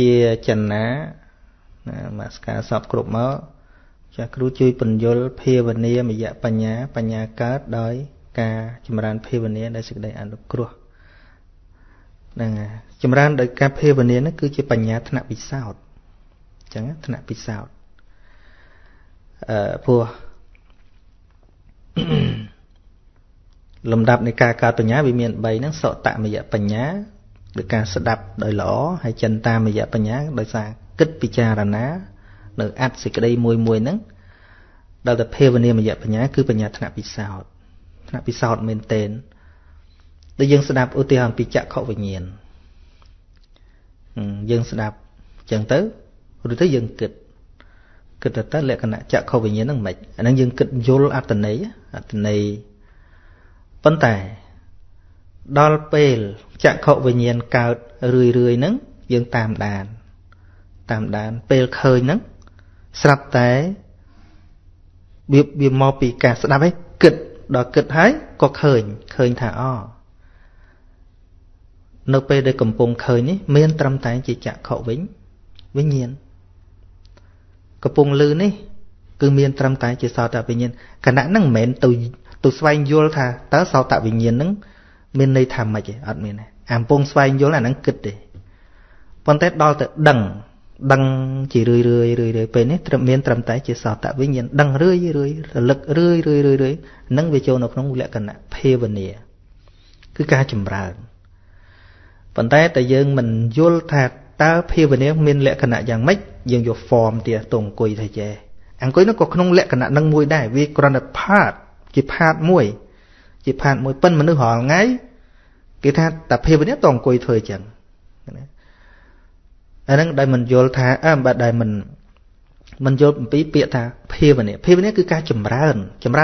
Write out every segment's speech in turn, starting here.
chia chân á mà cả sập cột máu cho cứu chui bình dồi phê vấn đề mà dạ panya cát đói ca chim ran phê vấn đề đại sự đại ăn được cua đang chim ran đại ca phê vấn đề nó cứ chỉ panya thân bị sao chẳng thân bị sao vua lầm đạp này ca ca panya bị miền bầy nó sợ tạm mà dạ panya được ca sợ đạp đời lỏ hay chân ta mà dạ panya đời sang kích picha là ná nợ át xịt cái đây mùi nắng đầu tập theo vấn đề mà dạy bà nhá cứ bà nhá thằng bị sao mình tên để dân sẽ đạp ưu tiên hàng bị chạ khẩu về nhìn dân sẽ đạp chẳng tới rồi tới dân kịch kịch là tới lại cái nạn chạ khẩu về nhìn năng mệt năng dân kịch vô át tình ấy vấn đề đo pe chạ khẩu về nhìn cao rười nắng dân tam đàn pe khơi nắng sắp tới bị mò bị cả sắp ấy kịch đó kịch hái có khơi thả o nô pe đây cầm bông khơi ní miên trăm tay chỉ chạ khẩu vĩnh với nhiên cầm bông lư ní cứ miên trăm tay chỉ sao tạo với nhiên cả nãy năng mền từ xoay vô thà tớ sao tạo với nhiên nắng miên đây thầm mà chỉ ở miên này àm bông xoay vô là nắng kịch đấy con tết đo tự đằng chỉ rười bên ấy trầm miên trầm tay chỉ sọt tại với nhiên đằng rưỡi lực rưỡi nâng về chỗ nó không lẽ cần phê vấn đề cứ ca chìm ra còn tay tại dương mình vô thạc ta phê vấn đề miên lẽ cần dạng mấy dương vô form thì tồn quỳ thầy chè ăn quấy nó có không lẽ cần nâng mùi đại vì còn là part mùi bên mà nước họ ngay cái thà ta phê vấn đề tồn quỳ thời chẳng anh đại mình vô thả bà đại mình vô bị biệt thả phê vấn đề cứ ca chầm ra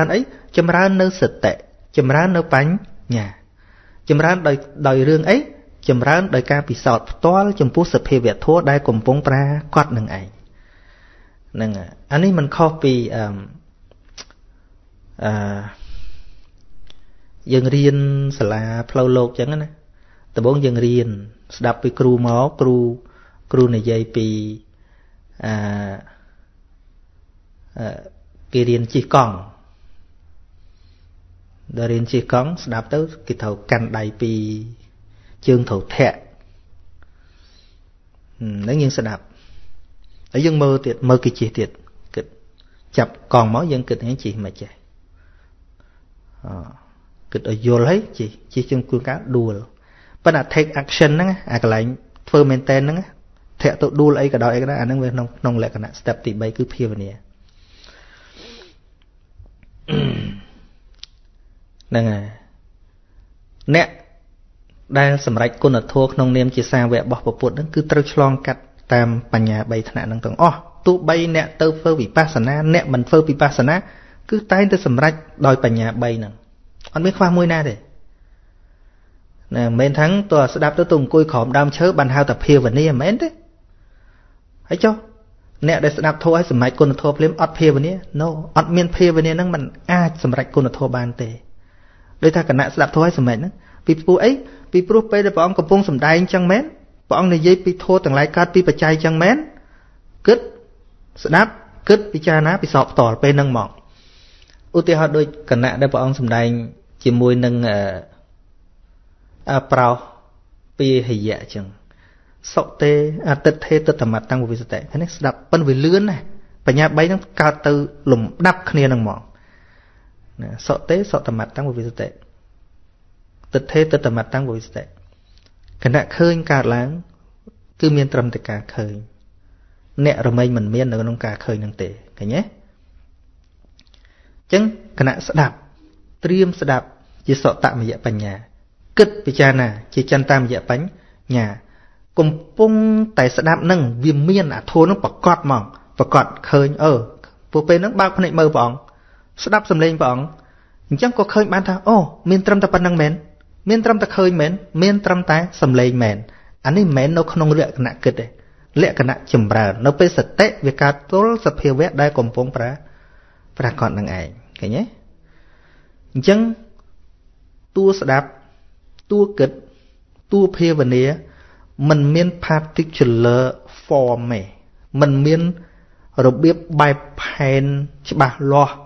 ấy chầm ra nơi sệt tệ chầm ra nơi bánh nhà chầm ra đời riêng ấy chầm ra đời ca bị sọt to chầm phú sệt phê việt thua đại cùng phong pra quạt nương ấy nương anh ấy mình copy dân riêng là flow lộc chẳng anh ấy từ bốn dân riêng đập với cru này dây pi kirian chi con đáp tới cái thầu canh đại pi chương thầu thẹ nói nhiên sẽ đáp ở dân mơ cái chi tiệt kịch chập còn máu dân kịch những chị mà chạy kịch ở vô lấy chị chương cuốn cá đùa bắt là take action đó cái lại fermentation đó thế tụ đu lấy cả đói cái đó anh đang về nông lại cái nạn step tỷ bay cứ phê vấn đề nè nè đang sầm rạch côn ở thua nông niêm chỉ sang vẽ bỏ bột đứng cứ trôi chlong cắt tam panya bay thà năng tưởng tụ bay nè tơ phơ vipassana nè mình phơ vipassana cứ tay tới sầm rạch đòi panya bay nè anh biết khoa môi na để nè men thắng tòa sẽ đáp tới tùng côi khòm đam chớ bàn hao tập phê vấn đề men đấy hãy cho nè để đáp thua hay sầm rạch côn thua phím ọt phê vấn đề no ọt miên phê vấn đề năng mình a sầm rạch côn thua bàn tề đối tha cả nãy đáp thua hay sầm rạch năng vì phu ấy để bọn cầm bông sầm đai chẳng mến bọn này dây bị thua từng lái cát bị bạch trai chẳng mến cướp sẽ đáp cướp bị cha ná bị sọp tỏi bên năng mỏng ưu tiên họ đôi cả nãy để bọn sầm đai chỉ môi năng prao pi hay dạ chừng sọt tê tết thế tết thầm mặt tăng vì tệ thế này đập bên vì lươn này và nhà bay nó cao từ lùm đắp kia năng mỏng sọt tê sọt thầm mặt tăng vì tệ tết thế tết thầm mặt tăng vì tệ cái nạ khơi cả láng cứ miên trầm thì cả khơi nẹt rồi mây mình miên nữa nông cả khơi năng tệ cái nhé chăng cái nạ sẽ đạp triêm sẽ đạp chỉ sọt tạm mà dạ bằng nhà kịch bị cha nè chỉ chân tam dạ bánh nhà cùng pung tại sẽ đạp nâng viêm miên thua nó bọt cọt khơi vô bên nó bao con này mơ bỏng sẽ đạp sầm lên bỏng chẳng có khơi bán thà miên trâm ta bắn năng mền miên trâm ta khơi mền miên trâm ta sầm lên mền anh ấy mền nó không lệ cái nạn kịch đấy lệ cái nạn chìm bờ nó bên sệt tệ về cá tố sập hiu vét đây cùng pung pra còn năng ảnh cái nhé chẳng tua sẽ đạp tua kịch tua phê vấn đề mình miên particular form mẹ, mình miên rồi biết bài phèn chứ bà lo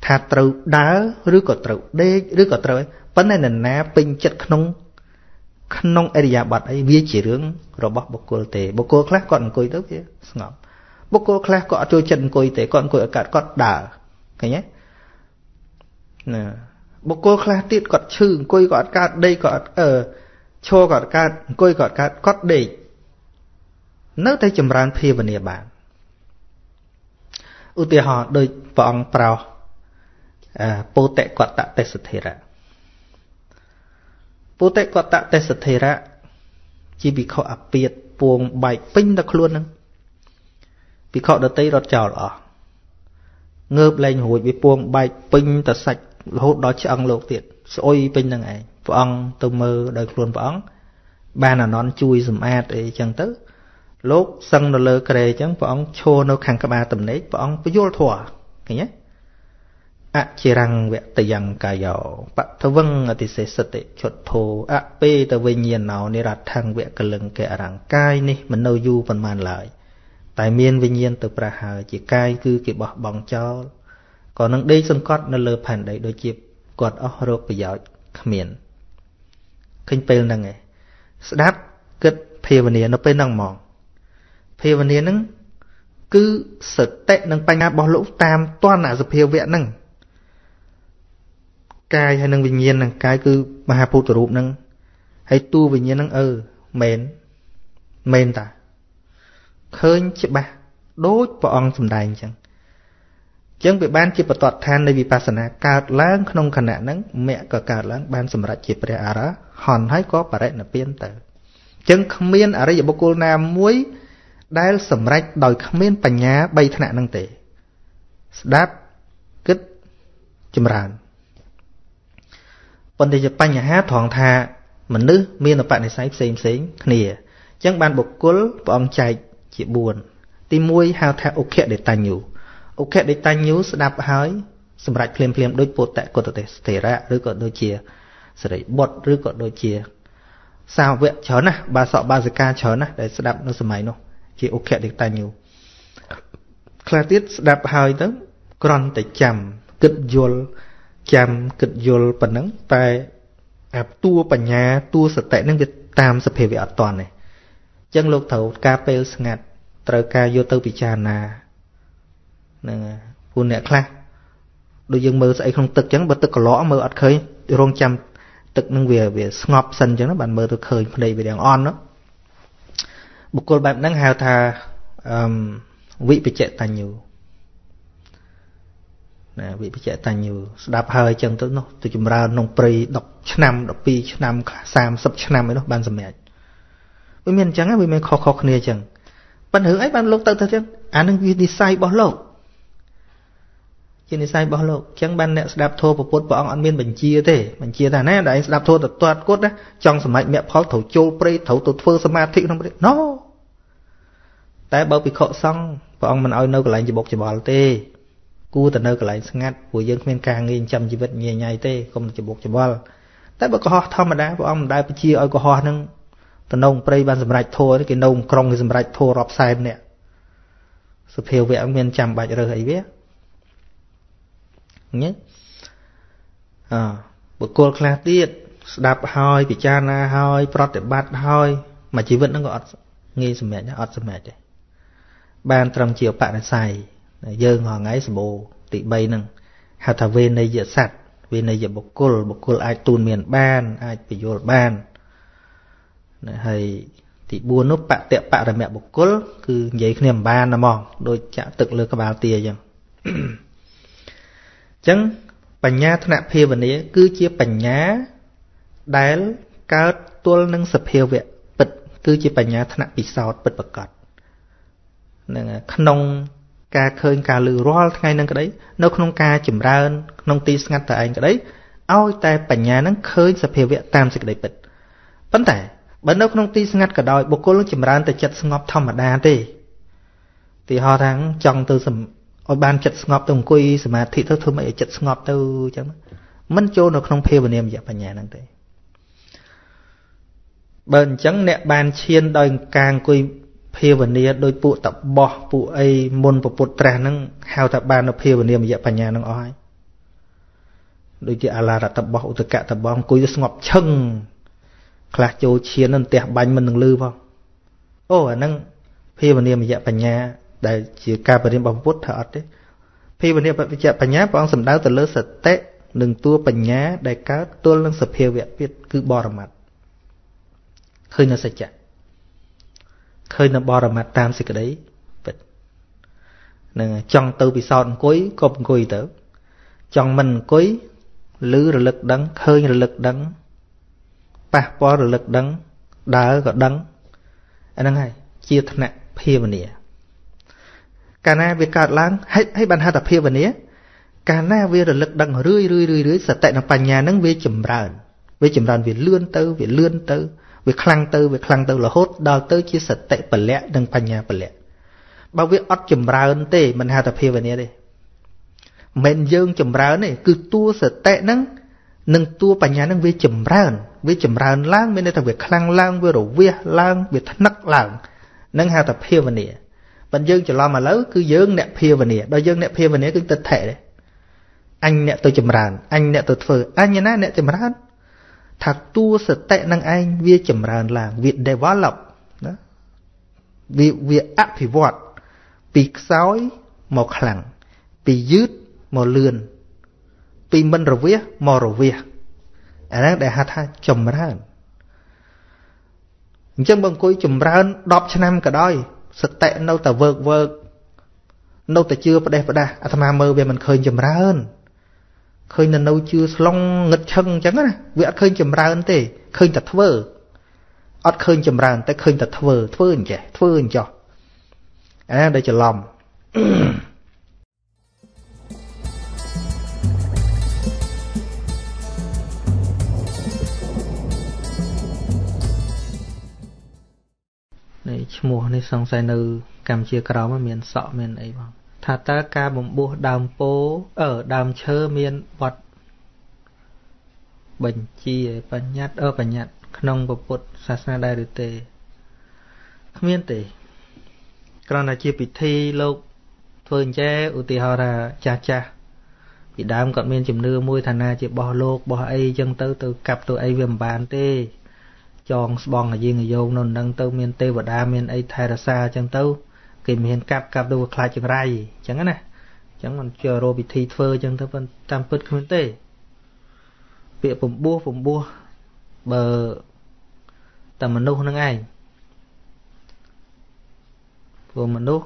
thà trâu đá rứa cỏ trâu đê rứa cỏ trâu vấn này là ná pin chất khăn nông area bật ấy viết chỉ rướng rồi bóc bóc cột tề bóc cột khác còn côi tới kia ngọc bóc cột khác cọ trôi chân côi tề còn côi ở cả cọt đà cái nhé nè bóc cột khác tiết cọt chư côi cọt cát đây cọt ở cho cọt cát côi cọt cát cọt đê nấu thấy chầm ran phê vấn đề bạn ưu tiên họ đời vọng prao bố tệ quạt tạ tê sơ thê ra bố tệ quạt tạ tê sơ thê ra chỉ bị khó ạp biệt buồn bài pinh đặc luôn vì khó đã tới rọt trào lọ ngớp lên hồi bị buồn bài pinh đặc sạch hốt đó chứ ăn lột tiệt xôi pinh đằng ấy võ ăn tôi mơ đời luôn võ ăn ba là nón chui dùm ad ấy chẳng tới lốt sân nó lơ kề chẳng võ ăn chô nó khăn cắp à tầm nấy võ ăn vô thỏa cái nhé ạ chỉ rằng vẽ tây rằng cài dầu bạn thưa vâng ở thì sẽ sợ tệ chuột thô ạ p tờ về nhiên nào nên đặt thang vẽ cần lưng kẻ rằng cai này mình nâu du phần màn lại tài miên về nhiên từ pra hà chỉ cai cứ kịp bỏ bóng cho còn nâng đây sân cót nó lơ phản đấy đôi chip quạt ở hồ rô bây giờ miền kinh pê năng này đáp kết phê và nó pê năng mòn phê và nâng cứ sợ tệ nâng bay nga bỏ lỗ tam toàn là dập hiệu vẽ năng cái hay năng bình nhiên năng cái cứ mà phụ tử rụm năng hay tu bình nhiên năng mền ta khơi chứ ba đối vào ông sầm đài chẳng chẳng bị ban chỉ vào tọt than đây vì pasana cả láng không khả năng năng mẹ cả láng ban sầm rạch chỉ về ara hòn hay có bà đấy là biên tử chẳng không biên ở đây giờ bồ câu nam muối đai sầm rạch đòi không biên bành nhá bay khả năng năng tệ đáp kết châm ràn vấn đề bánh hạ thòng tha mình nữ miên ở bạn này say xem nè chẳng ban bộc cul và ông chạy chỉ buồn tim muôi hao tha ok để ta nhủ ok để ta nhủ đạp hỏi sầm rạch phèm đôi bột tại cột tệ thể ra đôi cột đôi chia sợi bột đôi cột đôi chia sao vậy chớ nè bà sọ ba giờ ca chớ nè để đạp nó sầm máy nó chỉ ok để ta nhủ khai tiết đạp hỏi tới còn tại chầm kịch dồn chăm kịch dồn bản năng tại áp tua bản nhà tua sạch tại năng việt tam sập hệ về toàn này chân lục thầu ca pel ngặt trời ca vô tư bị tràn à phụ nữ khác đôi dương mơ sẽ không tực chẳng bật tực lõm mơ ắt khơi rong chăm tực năng về về ngọc sân chẳng nó bạn mơ tôi khơi đây về đèn on đó một cô bạn đang hào thà vị bị chạy tàn nhiều bị chạy tàn nhiều đạp hơi chân tới nó từ chùm ra nông prey đọc năm đọc pi năm sam sập năm ấy nó ban sầm mệt với miền trắng ấy với miền khó khăn chẳng ban hưởng ấy ban lộc tự thật chứ anh đang đi sai bỏ lộc trên đi sai bỏ lộc chẳng ban nè đạp thô và bốt bỏ ông ăn miên mình chia ta nè đại đạp thô tật toát cốt đấy trong sầm mệt mẹ pháo thầu châu prey thầu tụt phơ sầm mệt thị nó đấy nó tại bảo bị khọ xong và ông mình ơi nấu cái lại chỉ bột chỉ bỏ tê cú từ nơi cái lại ngắt của dân miền càng nghìn trăm chỉ vật nhẹ nhảy tê không chỉ buộc chỉ bal, tại bậc họ tham mà đá, bọn ông đại bia chia alcohol nâng, từ nông prey ban sầm rạch thôi, cái nông krong cái sầm rạch thôi rập sai nè, sập hiệu về ông miền trăm bài rồi ấy biết, nhé, bậc cô là tiết, đạp hơi bị cha na hơi, prot để bát hơi, mà chỉ vẫn nó gọi nghe sầm mệt nhá, ọt sầm mệt đấy, ban trong chiều bạn là xài dương họ ngay sầm bồ tị bay nưng hạt thà về nơi dễ sạch về nơi dễ bọc cột ai tuôn miền ban ai bị vô ban hay tị buôn nó bạ tẹo bạ là mẹ bọc cột cứ giấy niềm ban là mòn đôi chạm tực lơ các bà tia chẳng chấn bành nhá thằng nạp heo vấn đề cứ chia bành nhá đá cao tuôn nâng sập heo vậy bật cứ chia bành nhá thằng nạp bị sọt bật bật cọt nè khăn ca khơi ca lừa roal ngay nâng cái đấy nó không ca chìm ra hơn nông ti ngắt tại anh cái đấy ao ta bản nhà nó khơi sập hiệu vẹn tam sạch đầy bịch vấn đề bản nó không ti ngắt cả đòi bố cô nó chìm ra hơn tại chặt ngọc thầm mà đa tê thì họ thắng trong từ sầm ở ban chặt ngọc từ quỳ sầm mà thị thơ thưa mày chặt ngọc từ chẳng mẫn châu nó không phê vào niềm dạ bản nhà năng tê Bần chẳng nẹ bàn chiên đòi càng cùi phê vấn đề đôi phụ tập bỏ phụ ấy môn và phụ trả nâng hào tập bàn nó phê vấn đề mà dạy bà nhà nâng oi. Đôi kia là tập bỏ ủ tập cả tập bỏ cùi giấc ngọc chân lạc châu chiên nâng tẹp bánh mình nâng lưu vong. Ô à nâng phê vấn đề mà dạy bà nhà đại chỉ ca vấn đề bảo vút thật đấy. Phê vấn đề bà dạy bà nhà bà ông sầm đáo từ lỡ sở tế nâng tua bà nhà đại cá tua lưng sở phê vẹn biết cứ bỏ mặt. Khơi nó sạch chặt, khơi nó bò ra mặt tam xịt cái đấy, nên chọn từ bị sòn cuối cột cùi tử, chọn mình cuối lứ rồi lực đắng, khơi rồi lực đắng, pa bò rồi lực đắng, đá rồi đắng, anh đang hay chia thân nặng phê vấn đề, cả na việc cạt láng hay bàn hạ tập phê vấn đề, cả na việc rồi lực đắng rưỡi sạch tại nó bàn nhà nắng về chìm ràn về lươn tơ Việc khăn tư là hốt đào tư chia sạch tệ bẩn lẽ đừng phá nhà bẩn lẽ. Bao việc ớt chùm ra ơn tê mình hạ tập hiệu về nè đi. Mình dương chùm ra ơn này cứ tua sạch tệ nâng. Nâng tua phá nhà nâng Vì chùm ra ơn lang mình đây là việc khăn lang với rổ viết lang việc thắt nắc lang. Nâng hạ tập hiệu về nè. Mình dương chùm lo mà lỡ cứ dương nẹp hiệu về nè. Đó dương nẹp hiệu về nè cứ tật thể đấy. Anh nẹ tôi chùm ra ơn, anh nẹ tôi phơ, anh nè nẹ chùm ra ơn. Thật tu sẽ tệ năng anh vì chẩm ràng là việc đề võ lọc đó. Việc áp phí vọt vì xói một khẳng vì dứt một lươn vì mình rồi viết một rồi viết anh để hạt hai chẩm ràng chẳng bằng cuối chẩm ràng đọc cho năm cả đôi sẽ tệ nâu ta vợt nâu ta chưa bắt đà Athamà mơ về mình khơi chẩm ràng khơi nên nâu chưa long ngật chân chẳng á, vì ăn khơi chầm ra anh tê, khơi tật thơ, ăn khơi chầm ra anh tê khơi tật thơ anh chè, à đây chả lòng. Này mùa này sang say nư cầm chia cào mà miền sọ miền ấy bằng. Thả ta ca bổng bố đàm phố ở đàm chơ miên bọt bình chi bà nhát nông bộ bột xa xa đai được tề miên tề còn là chia bị thi lục phương chế ủ tì hò ra cha bị đám còn miên chùm nưa môi thà na chỉ bỏ lục bỏ ai chân tớ từ cặp tụi ai viêm bàn tê chọn bong là gì người vô nôn nâng tớ miên tê và đa miên ai thay ra xa chân tớ kì miền cặp đâu khai chừng rai chẳng á nè chẳng còn chờ rồi bị thi phơ chẳng thưa phân tam phứt không tê bịa phụng bua bờ tầm mình nô năng ai vừa mình nô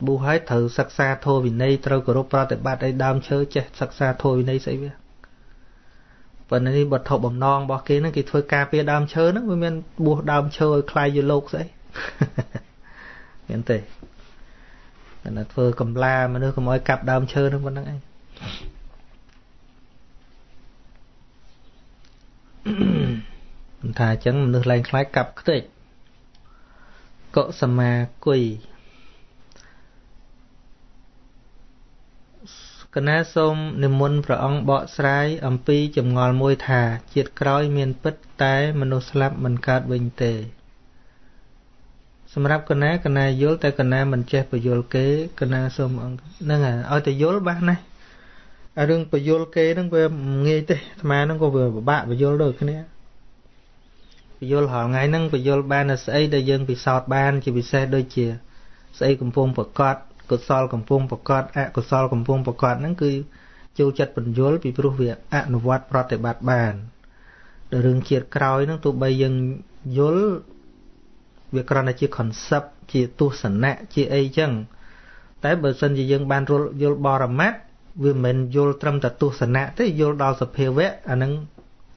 bu hái thử sặc xa thôi vì nay trâu cờ rô pra tại bát đây đam chơi chè sặc xa thôi vì nay sẽ biết phần này bật thọ bầm non bỏ kia nó kì thôi cà phê đam chơi nó với men bu đam chơi khai vô lộc sẽ miền tê là phơ cầm la mà nó cầm oi cặp đam chơi nó vẫn đang ấy thà chẳng nước lạnh khái cặp cái tịch cọ sma quỳ cái nát xôm niềm muốn phải ông bọ sái âm pi chầm ngòi môi thà triệt cõi miền bứt tái mình slap mình cát bình tềสำหรับคณะ ยล แต่คณะ มัน ចេះ ปยล เก คณะ สม ហ្នឹង ឲ្យ តែ យល បាន ណា អា រឿង ปยล เก ហ្នឹង វា ងាយ ទេ អាត្មា ហ្នឹង ក៏ វា ពិបាក ปยល ដូច គ្នា ปยល រាល់ ថ្ងៃ ហ្នឹង ปยល បាន នៅ ស្អី ដែល យើង ពិសោធន៍ បាន ជា ពិសេស ដូច ជា ស្អី កំពុង ប្រកប កុសល កំពុង ប្រកប អកុសល កំពុង ប្រកប ហ្នឹង គឺ ចូល ចិត្ត បញ្យល ពី ព្រោះ វា អនុវត្ត ប្រតិបត្តិ បាន ដល់ រឿង ជាតិ ក្រោយ ហ្នឹង ទោះ បី យើង យល việc còn là chỉ concept chỉ tu sửa nè chỉ ấy chăng, tại bờ sân chỉ dân ban vô bò làm mát, vì mình vô trâm tập tu sửa nè, thế vô đào sập heo vẽ, anh nâng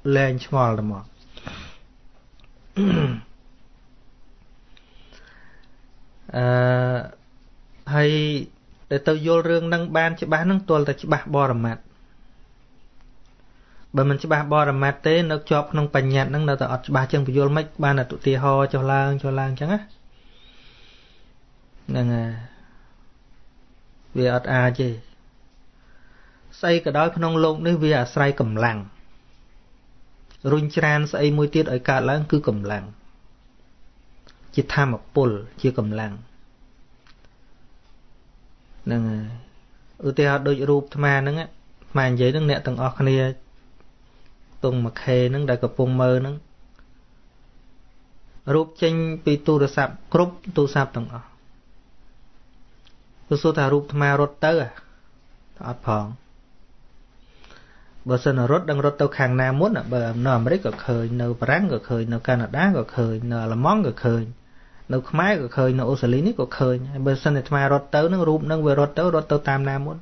lên small là mỏ. Hay để tôi vô riêng nâng ban chỉ bán nâng tuần là chỉ bạc bò làm mát, bởi mình chỉ bạc bò làm mát thế nó chọc nông bành nhạt nâng nào tạo chỉ bạc chân vô mấy ban là tụi tia ho cho lang chẳng á nên à về ở a chứ xây cái đó nông lông đấy về ở xây cầm làng run tràn xây môi tiết ở cả làng cứ cầm làng ជាធម្មពលជាកម្លាំងនឹងឧទាហរណ៍ដូចរូបអាត្មាហ្នឹងអានិយាយហ្នឹងអ្នកទាំងអស់គ្នាទុំមកខេហ្នឹងដែលកំពុងមើលហ្នឹងរូបចេញពីទូរស័ព្ទគ្រប់ទូរស័ព្ទទាំងអស់គឺសួរថារូបអាត្មារត់ទៅអត់ផងបើសិនរត់ដឹងរត់ទៅខាងណាមុនបើនៅអាមេរិកក៏ឃើញនៅបារាំងក៏ឃើញនៅកាណាដាក៏ឃើញនៅអាល្លឺម៉ង់ក៏ឃើញនៅខ្មែរក៏ឃើញនៅអូស្ត្រាលីនេះក៏ឃើញហើយបើសិនតែអាត្មារត់ទៅនឹងរូបនឹងវារត់ទៅតាមណាមុន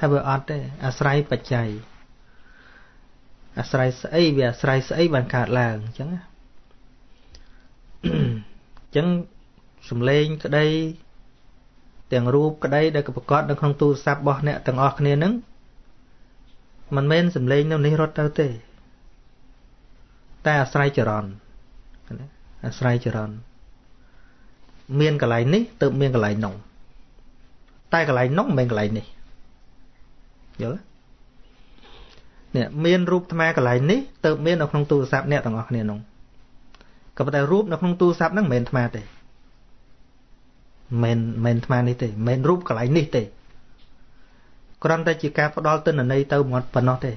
ថាវាអត់ទេអាស្រ័យបច្ច័យអាស្រ័យស្អីវាអាស្រ័យស្អីបានកើតឡើងអញ្ចឹងសំឡេងក្តីទាំងរូបក្តីដែលប្រកបនៅក្នុងទូរស័ព្ទរបស់អ្នកទាំងអស់គ្នានឹងមិនមែនសំឡេងនៅនេះរត់ទៅទេតែអាស្រ័យចរន្តអាស្រ័យចរន្តមានកន្លែងនេះទើបមានកន្លែងនោះតែកន្លែងនោះមិនមែនកន្លែងនេះយល់ទេនេះមានរូបអាត្មាកន្លែងនេះទើបមាននៅក្នុងទូរស័ព្ទអ្នកទាំងអស់គ្នានោះក៏ប៉ុន្តែរូបនៅក្នុងទូរស័ព្ទហ្នឹងមិនមែនអាត្មាទេមិនអាត្មានេះទេមិនរូបកន្លែងនេះទេគ្រាន់តែជាការផ្ដល់ទិន្នន័យទៅຫມត់ប៉ុណ្ណោះទេ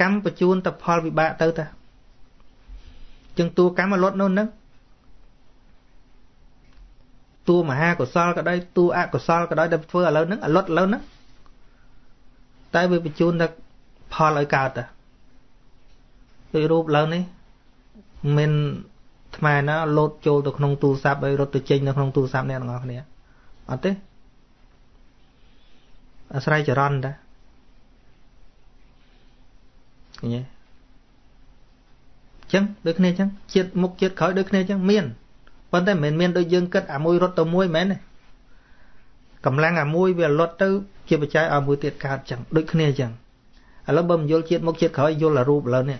កម្មបញ្ជូនទៅផលវិបាកទៅតាជាងតួកម្មលត់នោះនឹងតួមហាកុសលក៏ដោយតួអកុសលក៏ដោយដែលធ្វើឥឡូវហ្នឹងលត់ឥឡូវហ្នឹងតែវាបញ្ជូនទៅផលឲ្យកើតតាដូចរូបឥឡូវនេះមិនថ្មណាលោតចូលទៅក្នុងទូរស័ព្ទហើយរត់ទៅចេញនៅក្នុងទូរស័ព្ទអ្នកទាំងអស់គ្នាអត់ទេអាស្រ័យចរន្តតាឃើញទេចឹងដូចគ្នាចឹងជាតិមុខជាតិក្រោយដូចគ្នាចឹងមានប៉ុន្តែមិនមែនមានដូចយើងគិតអាមួយរត់ទៅមួយមែនទេកម្លាំងអាមួយវាលត់ទៅជាបច្ច័យឲ្យមួយទៀតកើតចឹងដូចគ្នាចឹងឥឡូវបើមិនយល់ជាតិមុខជាតិក្រោយយល់អារូបឥឡូវនេះ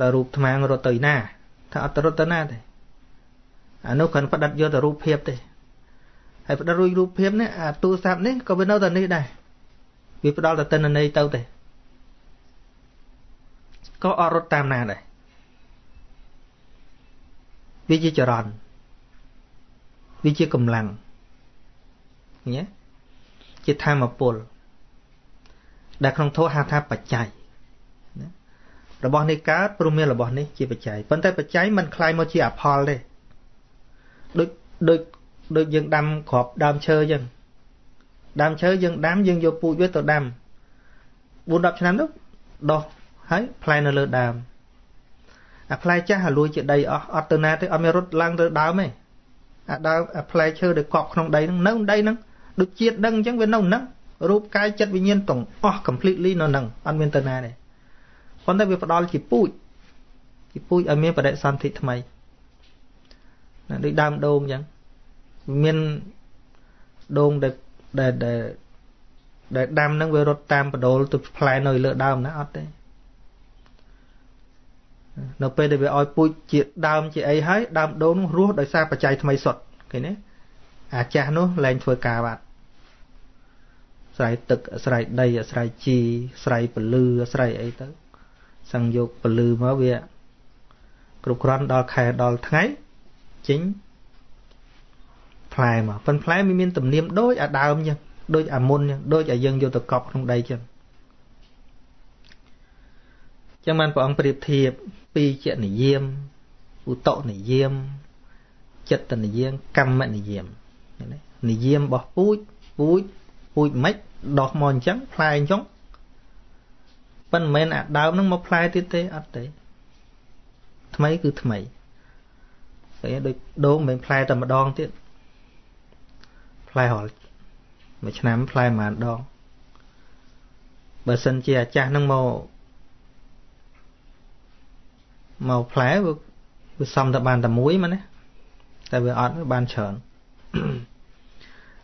តើរូបថ្មងរត់ទៅណាថាអត់រត់ទៅណាទេអានោះគាត់ផ្ដិតយកទៅរូបភាពទេហើយផ្ដិតរួចរូបភាពនេះអាទូរស័ព្ទនេះក៏វានៅតែនេះដែរវាផ្ដល់តែទិន្នន័យទៅទេក៏អត់រត់តាមណាដែរវាជាចរន្តវាជាកម្លាំងណាជាធម្មពលដែលក្នុងធម៌ហៅថាបច្ច័យរបស់នេះកើតព្រមមានរបស់នេះជាបច្ច័យប៉ុន្តែបច្ច័យមិនคล้ายមកជាអផលទេដូចយើងដាំគ្រាប់ដើមឈើអញ្ចឹងដើមឈើយើងដាំយើងយកពូជវាទៅដាំ 4-10 ឆ្នាំនោះដុះហើយផ្លែនៅលើដើមអាផ្លែចាស់អាលួយជាដីអស់អត់ទៅណាទេអត់មានរត់ឡើងទៅដើមទេអាដើមអាផ្លែឈើដែលកប់ក្នុងដីហ្នឹងនៅដីហ្នឹងដូចជាតិដឹងអញ្ចឹងវានៅហ្នឹងរូបកាយចិត្តវិញ្ញាណទាំងអស់ completely នៅហ្នឹងអត់មានទៅណាទេប៉ុន្តែវាផ្ដល់ជាពូជឲ្យមានបដិសន្ធិថ្មីណាដូចដើមដូងអញ្ចឹងមានដូងដែលដាំហ្នឹងវារត់តាមបដូលទៅផ្លែនៅលើដើមណាអត់ទេនៅពេលដែលវាឲ្យពូជជាដើមជាអីហើយដើមដូងនោះរស់ដោយសារបច្ច័យថ្មីសុទ្ធឃើញទេអាចាស់នោះឡើងធ្វើការបាត់ស្រ័យទឹកស្រ័យដីស្រ័យជីស្រ័យពលឺស្រ័យអីទៅសឹងយកពលឺមកវាគ្រប់គ្រាន់ដល់ខែដល់ថ្ងៃចេញផ្លែមកប៉ុន្តែផ្លែមានទំនាមដូចអាដើមចឹងដូចអាមុនចឹងដូចអាយើងយកទៅកប់ក្នុងដីចឹងចឹងបានព្រះអង្គប្រៀបធៀបពីចនិយាមឧតនិយាមចិត្តនិយាមកម្មនិយាមនិយាមរបស់ពូជមិនដោះមកចឹងផ្លែចឹងប៉ុន្តែមិនអាដើមនឹងមកផ្លែទៀតទេអត់ទេថ្មីគឺថ្មីតែដូចដូងមិនផ្លែតែម្ដងទៀតផ្លែហល់មួយឆ្នាំផ្លែប្រហែលដងបើសិនជាអាចាស់នឹងមកផ្លែវាសំតែបានតែមួយមកណាតែវាអត់បានច្រើន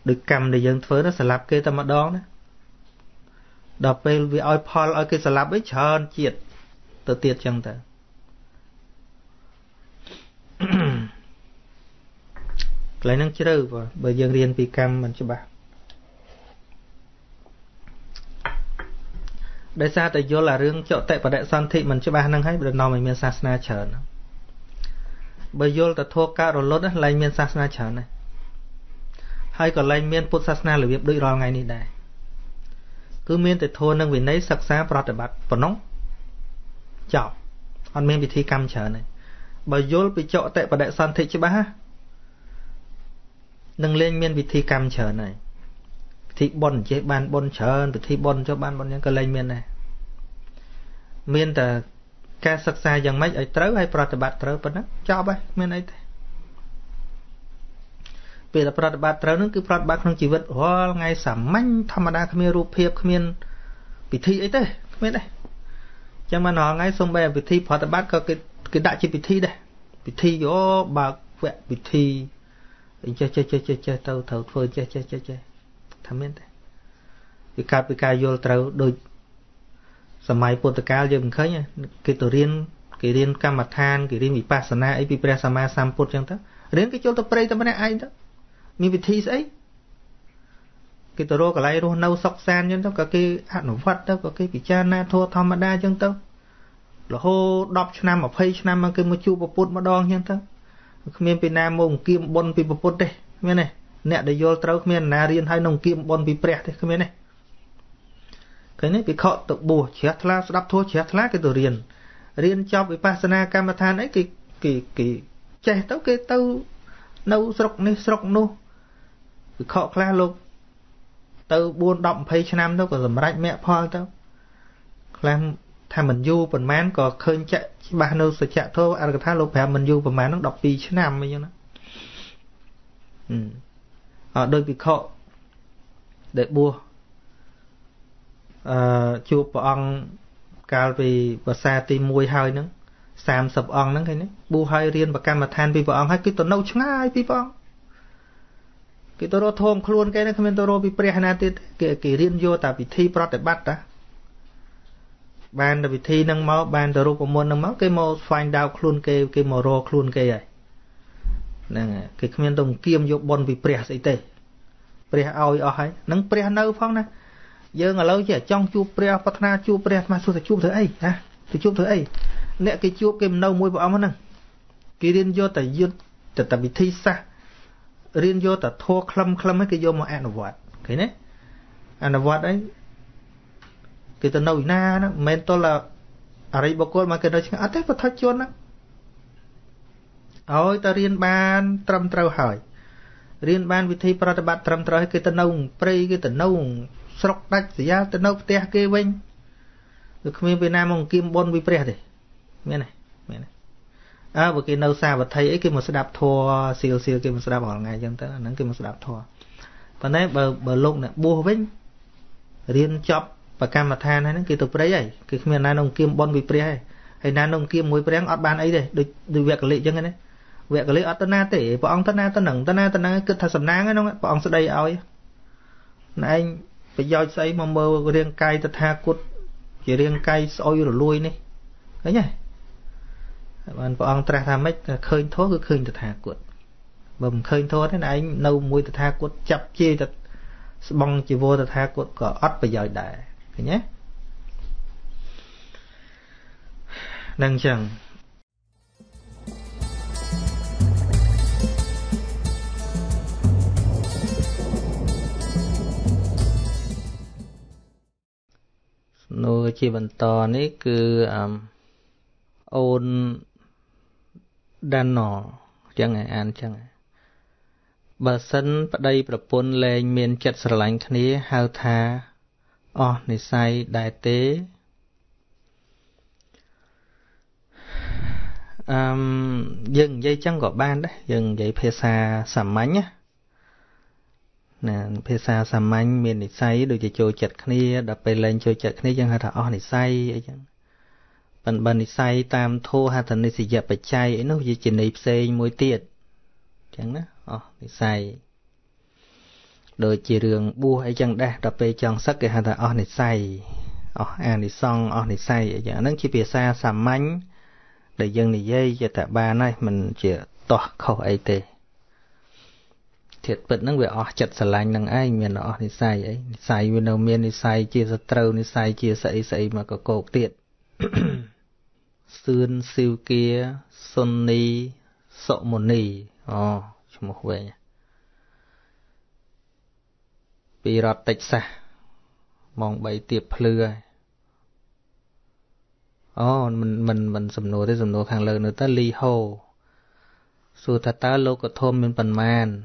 ដូចកម្មដែលយើងធ្វើនោះស្លាប់គេតែម្ដងណាដល់ពេលវាឲ្យផលឲ្យគេស្លាប់វិញច្រើនជាតិទៅទៀតចឹងទៅកន្លែងហ្នឹងជ្រៅបើយើងរៀនពីកម្មមិនច្បាស់ Đại sao tại vô là rương chỗ tệ và đại san thị mình cho ba năng hết được non mình miền sa na chở nó. Bởi vô là thua ca rồi lốt lấy miền sa na chở này. Hay còn lấy miền Phật sa na là việc đối rồi ngày này đây. Cứ miền thì thua năng vì nấy sắc xa prot bát và nóng chảo. Còn miền bị thi cam chở này. Bởi vô bị chỗ tệ và đại san thị cho ba. Nâng lên miền bị thi cam chở này. Thì bồn chế ban bồn trơn thì bồn cho ban bồn những cái lên miền này miền từ ca sắc xa dần mấy ấy trớ hay prật bát trớ bên đó cho bay miền ấy vì là prật bát trớ nó cứ prật bát trong chỉ vật hoa ngay sẩm manh tham đa không miền rup hiệp không miền bị thi ấy thế miền đây cho mà nó ngay xong bè bị thi prật bát có cái đại chỉ bị thi đây bị thi vô bạc vẹn bị thi chơi tàu thầu thôi chơi tham miên đấy, vì cả vô tàu đôi, sớm mai Portugal giờ mình khơi nha, cái tổ riêng cam mặt than, cái riêng bị pasana, ấy bị prasama samput chẳng thế, riêng cái chỗ tàu prey tàu này ai đó, mình bị thi ấy, cái tổ rô cả lại rô nâu sọc san chẳng thế, cả cái hạt nổ vật đó, cả cái bị cha na thua tham đa chẳng thế, là hô đọc cho nam mà phê cho nam mà cái một chu bột mà đong chẳng thế, miền Việt Nam mông kim bôn bị bột đây, miền này. Nè để vô trâu miền nà riêng hai nông kim bồn bị bẹt thế miền này cái này bị khọ tụ bùa chết la đắp thua chết la cái tổ riêng cho bị pasana kamathan ấy cái che tấu cái tấu nâu sọc này sọc nô bị khọ la luôn tấu buôn động phây năm đâu còn làm rách mẹ pho tấu làm thà mình du phần mán có khơi chạy ba nô sẽ chạy thôi ăn cái thà lô phèm mình du phần mán nó đọc pì chín năm bây giờ nó đôi bị khọ để bua chụp ông cao vì và xa tìm mùi hơi nữa xàm sập ông nữa cái này bua hơi riêng và cam mà than vì vợ ông hay cái tổ nâu chẳng ai vì vợ ông cái tổ đó thôm luôn cái này không nên tổ đó bị bẹt na tiệt cái riêng vô tại vì thi prot để bắt đó ban là vì thi nâng máu ban tổ đó có muốn nâng máu cái màu phanh đào luôn cái màu rô luôn cái này nè cái comment đồng kiêm vô bồn vì bẹt gì thế bẹt ao ấy nắng bẹt nâu phong nè giờ người lâu chỉ trong chụp bẹt phát na chụp bẹt mà số chụp thứ ấy ha thì chụp thứ ấy nè cái chụp cái nâu môi vào ông nè cái riêng vô tại duyên tại bị thi xa riêng vô tại thua khăm ấy cái vô mà ăn vặt cái này ăn vặt đấy cái từ nâu na đó men to là ở đây bao cột mà cái đó chẳng ăn thế mà thoát chuột đó ôi ta riêng ban trầm trâu hỏi riêng ban vị thi prật bát trầm trâu cái tên nông prey cái tên nông sọc đách gì á tên nông tè kê vinh được miền Việt Nam ông kim bôn vị prey đấy miền này à với cái nâu xa và thấy ấy cái một sẽ đạp thua siêu cái một sẽ đạp bỏ ngày chẳng tới nắng cái một sẽ đạp thua và đấy bờ lông này bùa vinh riêng chọc và cam mà than hay nắng cái tụ prey ấy cái miền Nam ông kim bôn vị prey hay Nam ông kim mối prey ở ban ấy đấy được việc lệ chẳng cái việc lấy ở tân tệ bọn ông tân na cứ thật sầm nang ấy nó bọn ông sẽ đây ao ấy anh phải do xây mà mơ riêng cây ta tha cút chỉ riêng cây soi rồi lui này đấy nhỉ bọn ông tra tham mấy khơi thố cứ khơi ta tha cút bầm khơi thố thế này anh nâu mũi ta tha cút chập chi ta bong chỉ vô ta tha cút có ắt bây giờ đại nhé năng chẳng nô chỉ bận tò này cứ ôn đan nọ chẳng ai ăn chẳng ai bà sân bắt đây bà pôn lên miền chật sờ lạnh khné hao tha này sai đại tế dừng dây chẳng gọi ban đấy dừng dây phê xa sầm mánh nhá nè phê xa sầm mánh miền này say được chỉ chơi chật khné đập bề lên chơi chật khné chẳng hay thà này say ấy chẳng bần này say tam thô ha thần này xì dẹp bạch chay ấy nó chỉ chỉnh này xây mối tiệt chẳng đó này say đời chỉ đường bua ấy chẳng đây đập bề chẳng sắc cái ha thà này say này xong này say ấy chẳng nó chỉ phê xa sầm mánh để dân này dây cho tạ ba này mình chỉ tỏ khẩu ấy tê thiệt bật năng về ở chặt sờ lạnh năng ai miền ở thì sai ấy sai miền đầu miền thì sai chia sờ trâu thì sai chia sậy sậy mà có cột tiệt sườn siêu kia sunny sọ mồn nỉ cho một về bị rọt tịch xa mong bảy tiệp lừa mình sầm nô hàng lần nữa ta li hô su thật ta lô có thôm bên phần man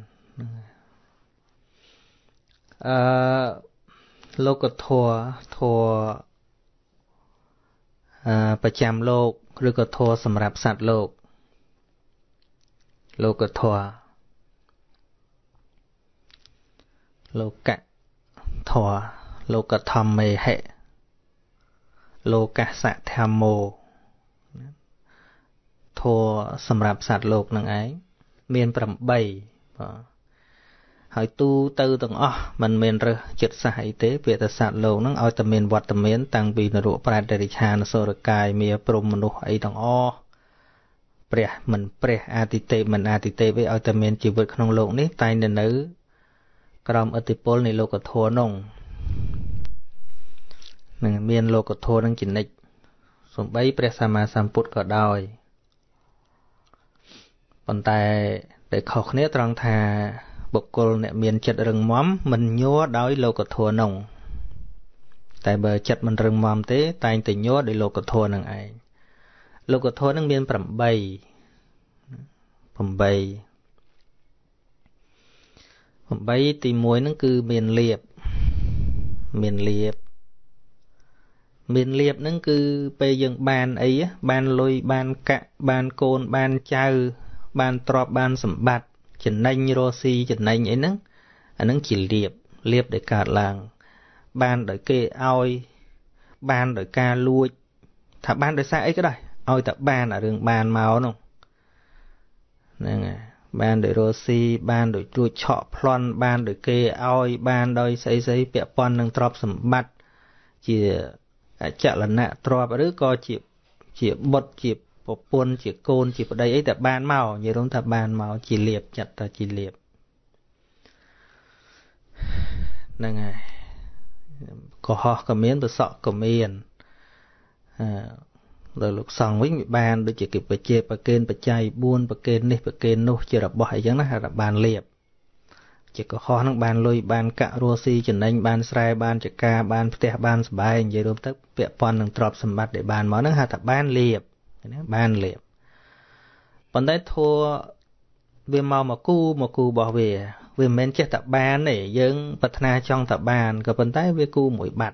lô có thuaประจำโลกหรือก็โทสำหรับสัตว์โลกโลกโทโลกะโทโลกธรรมเมหะโลกะสะธรรมโมโทสำหรับสัตว์โลกนั่นเองเมียนประใบหายตู้ตื้อตรงอ๋อมันเมียนเรือจุดสายเตะเปียตศาสตร์โลกนั่งเอาแต่เมียนวัดแต่เมียนตังปีนรุปราดริชานโซรกายเมียปรมมนุษย์ไอตรงอ๋อเปรียมันเปรียอาติเตมันอาติเตไปเอาแต่เมียนจีบขนมโลกนี้ตายเนื้อเนื้อกรอมอติโพลในโลกโทนงหนึ่งเมียนโลกโทนั่งกินในสมบัยเปรียสามาสัมพุทธก็ได้ปัญไตแต่เขาเนี้ยตรงทาบกกลเนี่ยเมียนจัดเริงม้อมมันย้อได้โลกทัวหนงแต่เบอร์จัดมันเริงม้อมเต้แต่แต่ย้อได้โลกทัวนั่งไอโลกทัวนั่งเมียนปั่มใบปั่มใบตีมวยนั่งคือเมียนเรียบนั่งคือไปยังบานไอ้บานลอยบานกะบานโกนบานเจ้าบานตรอบบานสมบัติจันนัยโรซีจันนัยอย่างนั้นอันนั้นขีดเรียบโดยการลางบ้านโดยเกอเอาบ้านโดยการลุยถ้าบ้านโดยสายก็ได้เอาแต่บ้านอะเรื่องบ้านเมาหนุ่มนั่นไงบ้านโดยโรซีบ้านโดยลุยเฉาะพลอนบ้านโดยเกอเอาบ้านโดยใส่เปียปอนนังตรอบสมบัติเจี๋ยจะละนะตรอบหรือก็เจี๋ยบดเจี๋ยปปนจีโกนจีปะไดไอ้แต่บานเมาอย่าล้มแต่บานเมาจีเรียบจัดแต่จีเรียบนั่นไงก็หอกก็เมียนตัวสอกก็เมียนโดยลูกสองวิ่งบานโดยจีเก็บไปเจ็บไปเกณฑ์ไปใจบ้วนไปเกณฑ์นี่ไปเกณฑ์โน้จีระบายอย่างนั้นระบานเรียบจีก็หอทั้งบานลอยบานกะรัวซีจนนั่งบานสายบานจักรบานเตะบานสบายอย่าล้มแต่เปียปอนหนึ่งตรอบสมบัติได้บานเมานั่งหาแต่บานเรียบบ้านเหลี่ยมปัจจัยทัวเวียนเมามากูบอกเวียนเมนเจตตาบ้านเนี่ยยังปัฒนาช่องตาบ้านกับปัจจัยเวียกูหมวยบัด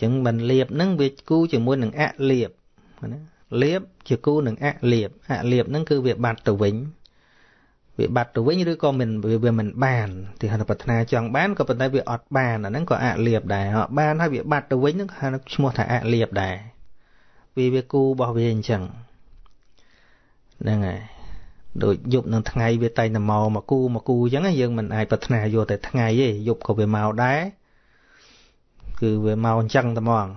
จึงบันเหลี่ยมนั่งเวียกูจึงมวยหนึ่งอะเหลี่ยมจึงกูหนึ่งอะเหลี่ยมนั่นคือเวียบัดตัววิ่งหรือก็มันเวียมันบ้านที่หาปัฒนาช่องบ้านกับปัจจัยเวียอดบ้านนั่นก็อะเหลี่ยมได้เหรอบ้านถ้าเวียบัดตัววิ่งนั่นหาชั่วโมงถ้าอะเหลี่ยมได้vì việc cô bảo vệ chẳng nên này đội dục nương thằng ngày về tay nằm màu mà cô chẳng ai dân mình ai bật nà vô tại thằng ngày ấy dục có về màu đá cứ về màu trắng tầm mòn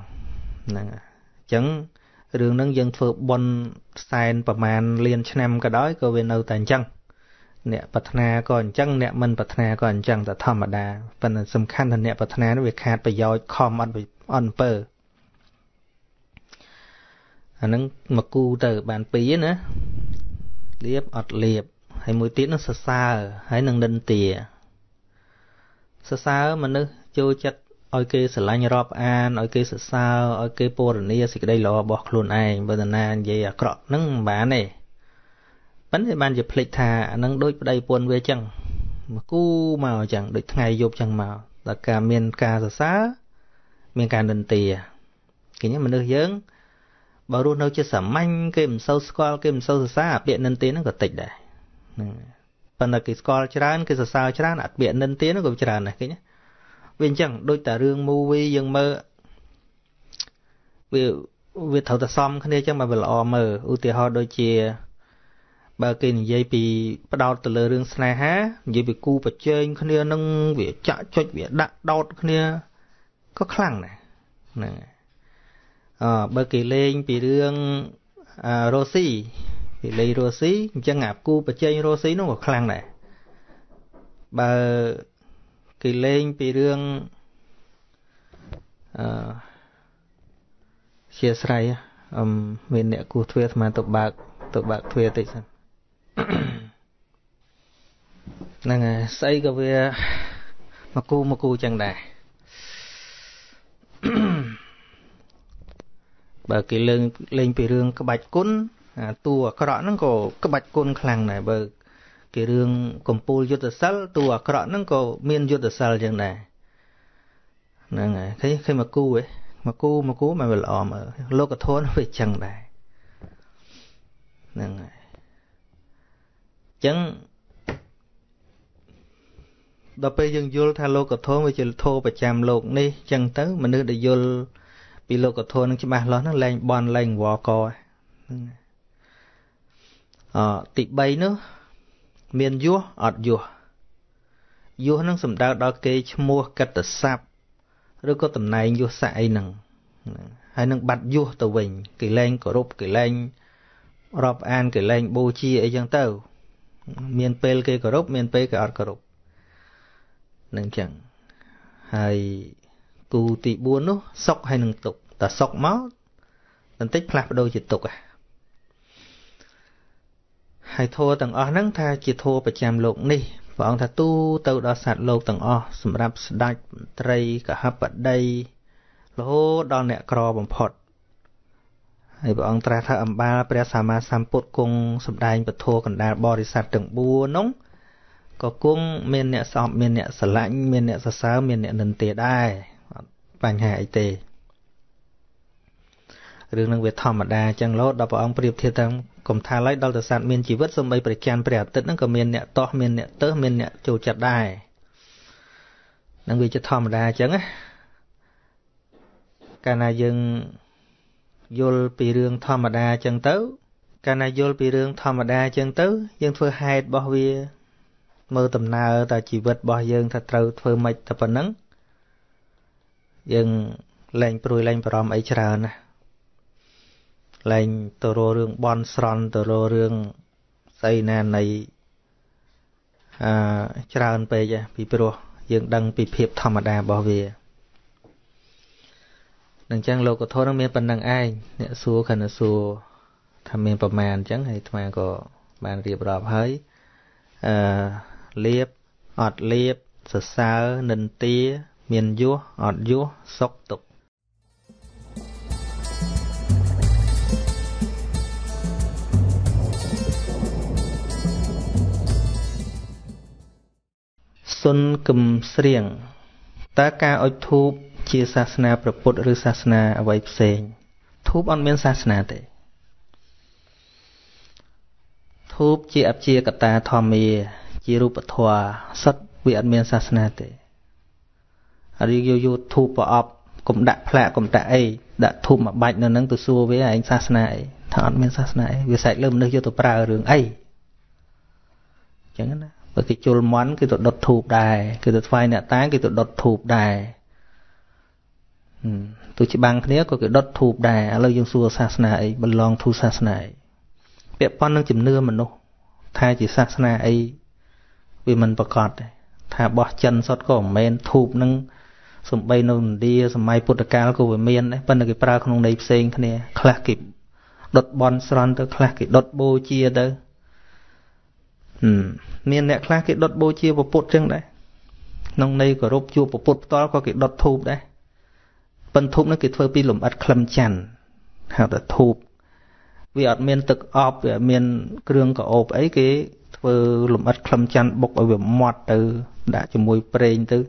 nè chẳng đường nông dân phượt bon sàn và màn liền chnem cái đói có về nâu tàn trắng nè bật nà còn trắng nè mình bật nà còn trắng ta thầm mà đà phần sầm khăn thằng nè bật nà nó về khát phải do com ăn phải on perอันนั้นมากูเตอร์บานปีนะเรียบอดเรียบให้มวยตีนนั้นซาให้นังดันเตียซามันนึกโจจัดโอเคสลายรอบอันโอเคซาโอเคโปรนี่สิได้รอบอกลุนไอ้บรรณาเยียกรอบนั่งบ้านนี่ปั้นให้บ้านจะพลิกท่านั่งโดยได้ปนเวจังมากูเมาจังโดยไงโยบจังเมาแต่การเมียนกาซาเมียนการดันเตียกินนี้มันนึกเยอะbảo luôn đâu chưa sẩm anh cái sâu score cái sâu xa biện nâng tiếng nó có tịch đấy, phần là cái score chán cái sao chán ạt biện nâng tiếng nó có chán này cái nhá, bên chẳng đôi tả rương movie dường mơ, việc thầu ta xong cái này chẳng mà vừa lò mờ ưu tiên họ đôi chia, bà kinh dây bị bắt đầu từ lời rương snai há, dây bị cù bật chơi cái này nâng việc chạ chơi việc đạn đọt cái này có khăng này.เบอร์กี่เลงปีเรื่องโรซี่ปีเลงโรซี่จังหวะกูไปเจอโรซี่น้องก็คลั่งเลย Bà kỳ lên bị rương chia sẻ về nẹt cụ thuê mà tụt bạc thuê tịch sẵn nàng xây cái về mà cô chẳng đại bà kỳ lên bị rương cái bạch cún tua cái đó nó có cái bạch cún khang này bà cái rương compu vô tờ sal tua cái đó nó có miên vô tờ sal chẳng đại nàng thấy khi mà cô ấy mà cô mà mình lòm ở lô cái thôn về chẳng đại nàng chẳng đó bây giờ vô tha lô cái thôn về chừng thô và chạm lột đi chẳng tới mà nước để vô bị lô cái thôn nó chỉ mà nó lên bon lên vò co tị bay nữa miền vua ọt vua nó sầm đào đào kê mua cắt tờ sáp rồi có tầm này vua xài nằng hay nằng bạch vua tờ vịnh kỳ lên cổ rụp kỳ lên rọp an kỳ lên bô chi ấy chẳng tàu miền pel kê cổ rụp miền pel kê ọt cổ rụp nằng chẳng hay cù tị buôn nó sọc hay nằng tục ta sọc máu tận tích phạt đôi chỉ tục à hay thua tầng o nắng tha chỉ thua và chạm lộn đi và ông ta tu tàu đo sạt lộn tầng o sầm rạp đạch tây cả hấp ở đây lố đo nẹt cò bằng phật hay và ông ta tha âm ba prea sama samput cung sầm đai và thua còn đa bò đi sạt tầng bùa nóng có cung miền nẹt sọm miền nẹt sờ lạnh miền nẹt sờ sáo miền nẹt nền tề đai bàn hải tề rừng năng việt thọ mà đa chẳng lố đo ông priệp thiệt tăng cùng tha lấy đau từ sạt miền chỉ vứt xong bay bể can bể tết nó còn miền nẹt to miền nẹt tớ miền nẹt trù chặt đài năng vì cho thòm đà chẳng á cả na dừng vô pì rương thòm đà chẳng tớ cả na vô pì rương thòm đà chẳng tớ dân phơi hai bao vía mơ tầm nào ta chỉ vứt bao dân thật trâu phơi mệt tập phần nắng dân lành prui lành prom ấy chờ nè lành tờ rô rương bon sron tờ rô rương xây nà này tràn về vậy bị pro dừng đăng bị phép thầm đà bảo vệ đằng trang lô của thôi nó miên phần đằng ai nè xua khẩn xua tham miên phần màn chẳng hay tham có bàn riệp rọp hới liệp ọt liệp sờ sao nền tía miên vua ọt vua sốc tục xuân cầm srieng ta ca oi thúp chia sa sna Phật rư sa sna avai pseng thúp on mien sa sna te thúp chia ap chia kata thomia chia rup thoa sat vi on mien sa sna te ari yo yo thúp pa op kum dak phlak kum dak ai dak thúp ma bạch no nang tu sua vi ai sa sna ai tha on mien sa sna ai vi sai lơm nus yo tu pra rương ai chang na bởi cái chul món cái tụi đột thụp đài cái tụi phai nẹt tái cái tụi đột thụp đài tụi chỉ bằng thế có cái đột thụp đài ở lâu dân xưa sa sna bên long thu sa sna bẹ pon đang chìm nưa mình đâu thay chỉ sa sna ấy vì mình bạc cọt thay bỏ chân sót cổ men thụp nâng sầm bay nó đi sầm mai puta cá của men đấy bên là cái pra không đầy sen thế này khạc kịp đột bon sron tới khạc kịp đột bô chia tới miền nẹt khác cái đốt bôi chia vào bột riêng đấy, nông này có rộp chua vào bột to có cái đốt thụp đấy, phần thụp nó cái phơi pi lủng ắt khầm chằn, hoặc là thụp, vì ở miền tực ọp, ở miền kương có ọp ấy cái phơi lủng ắt khầm chằn bọc ở bề mọt từ đã cho mùi prei từ,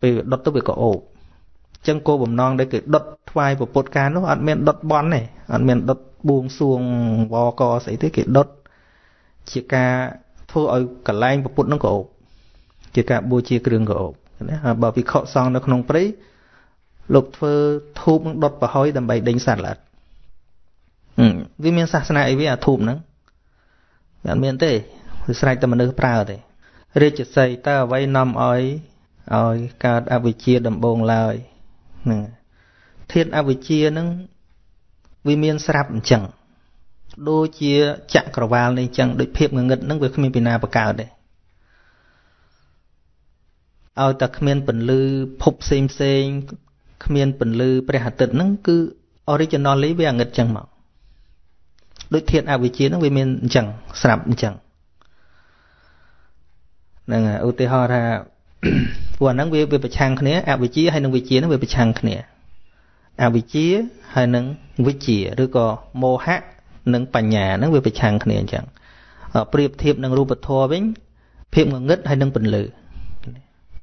vì đốt tới bị có ọp, chân cô bẩm non đấy cái đốt vai vào bột cá nó ở miền đốt bón này, ở miền đốt buông xuồng vò co xảy tới cái đốt, chỉ ca thua ở cả làng và bút nó cổ chỉ cả bùa chia kêu cổ bởi vì khọ xong nó không phải lục thơ thụp đột và hói đầm bày đánh sạt lật vì miền sạt này với thụp nó ở miền tây thì sài tầm nơi prao thì riêng chỉ xây ta vay năm ơi cả Campuchia đầm bồn lời thiên Campuchia nó vì miền sạt chẳng đôi chia chạm cờ vào này chẳng được phép người ngật nâng về không bị na bạc cào đấy Ao ta khmien pần lư phục xem khmien pần lư bẹt hạt tịt nâng cứ original lấy về ngật chẳng mạo đối thiện à vị trí nó về miền chẳng sạp chẳng nè ưu tiên họ ra vừa nâng về bẹt chàng khné à vị trí hay nâng vị trí nó về bẹt chàng khné à vị trí hay nâng vị trí rồi có mô hạ nâng bản nhà nâng về bẹt chàng khné chẳng ở priệp thiệp nâng ruột thô bính phép ngất hay nâng pần lư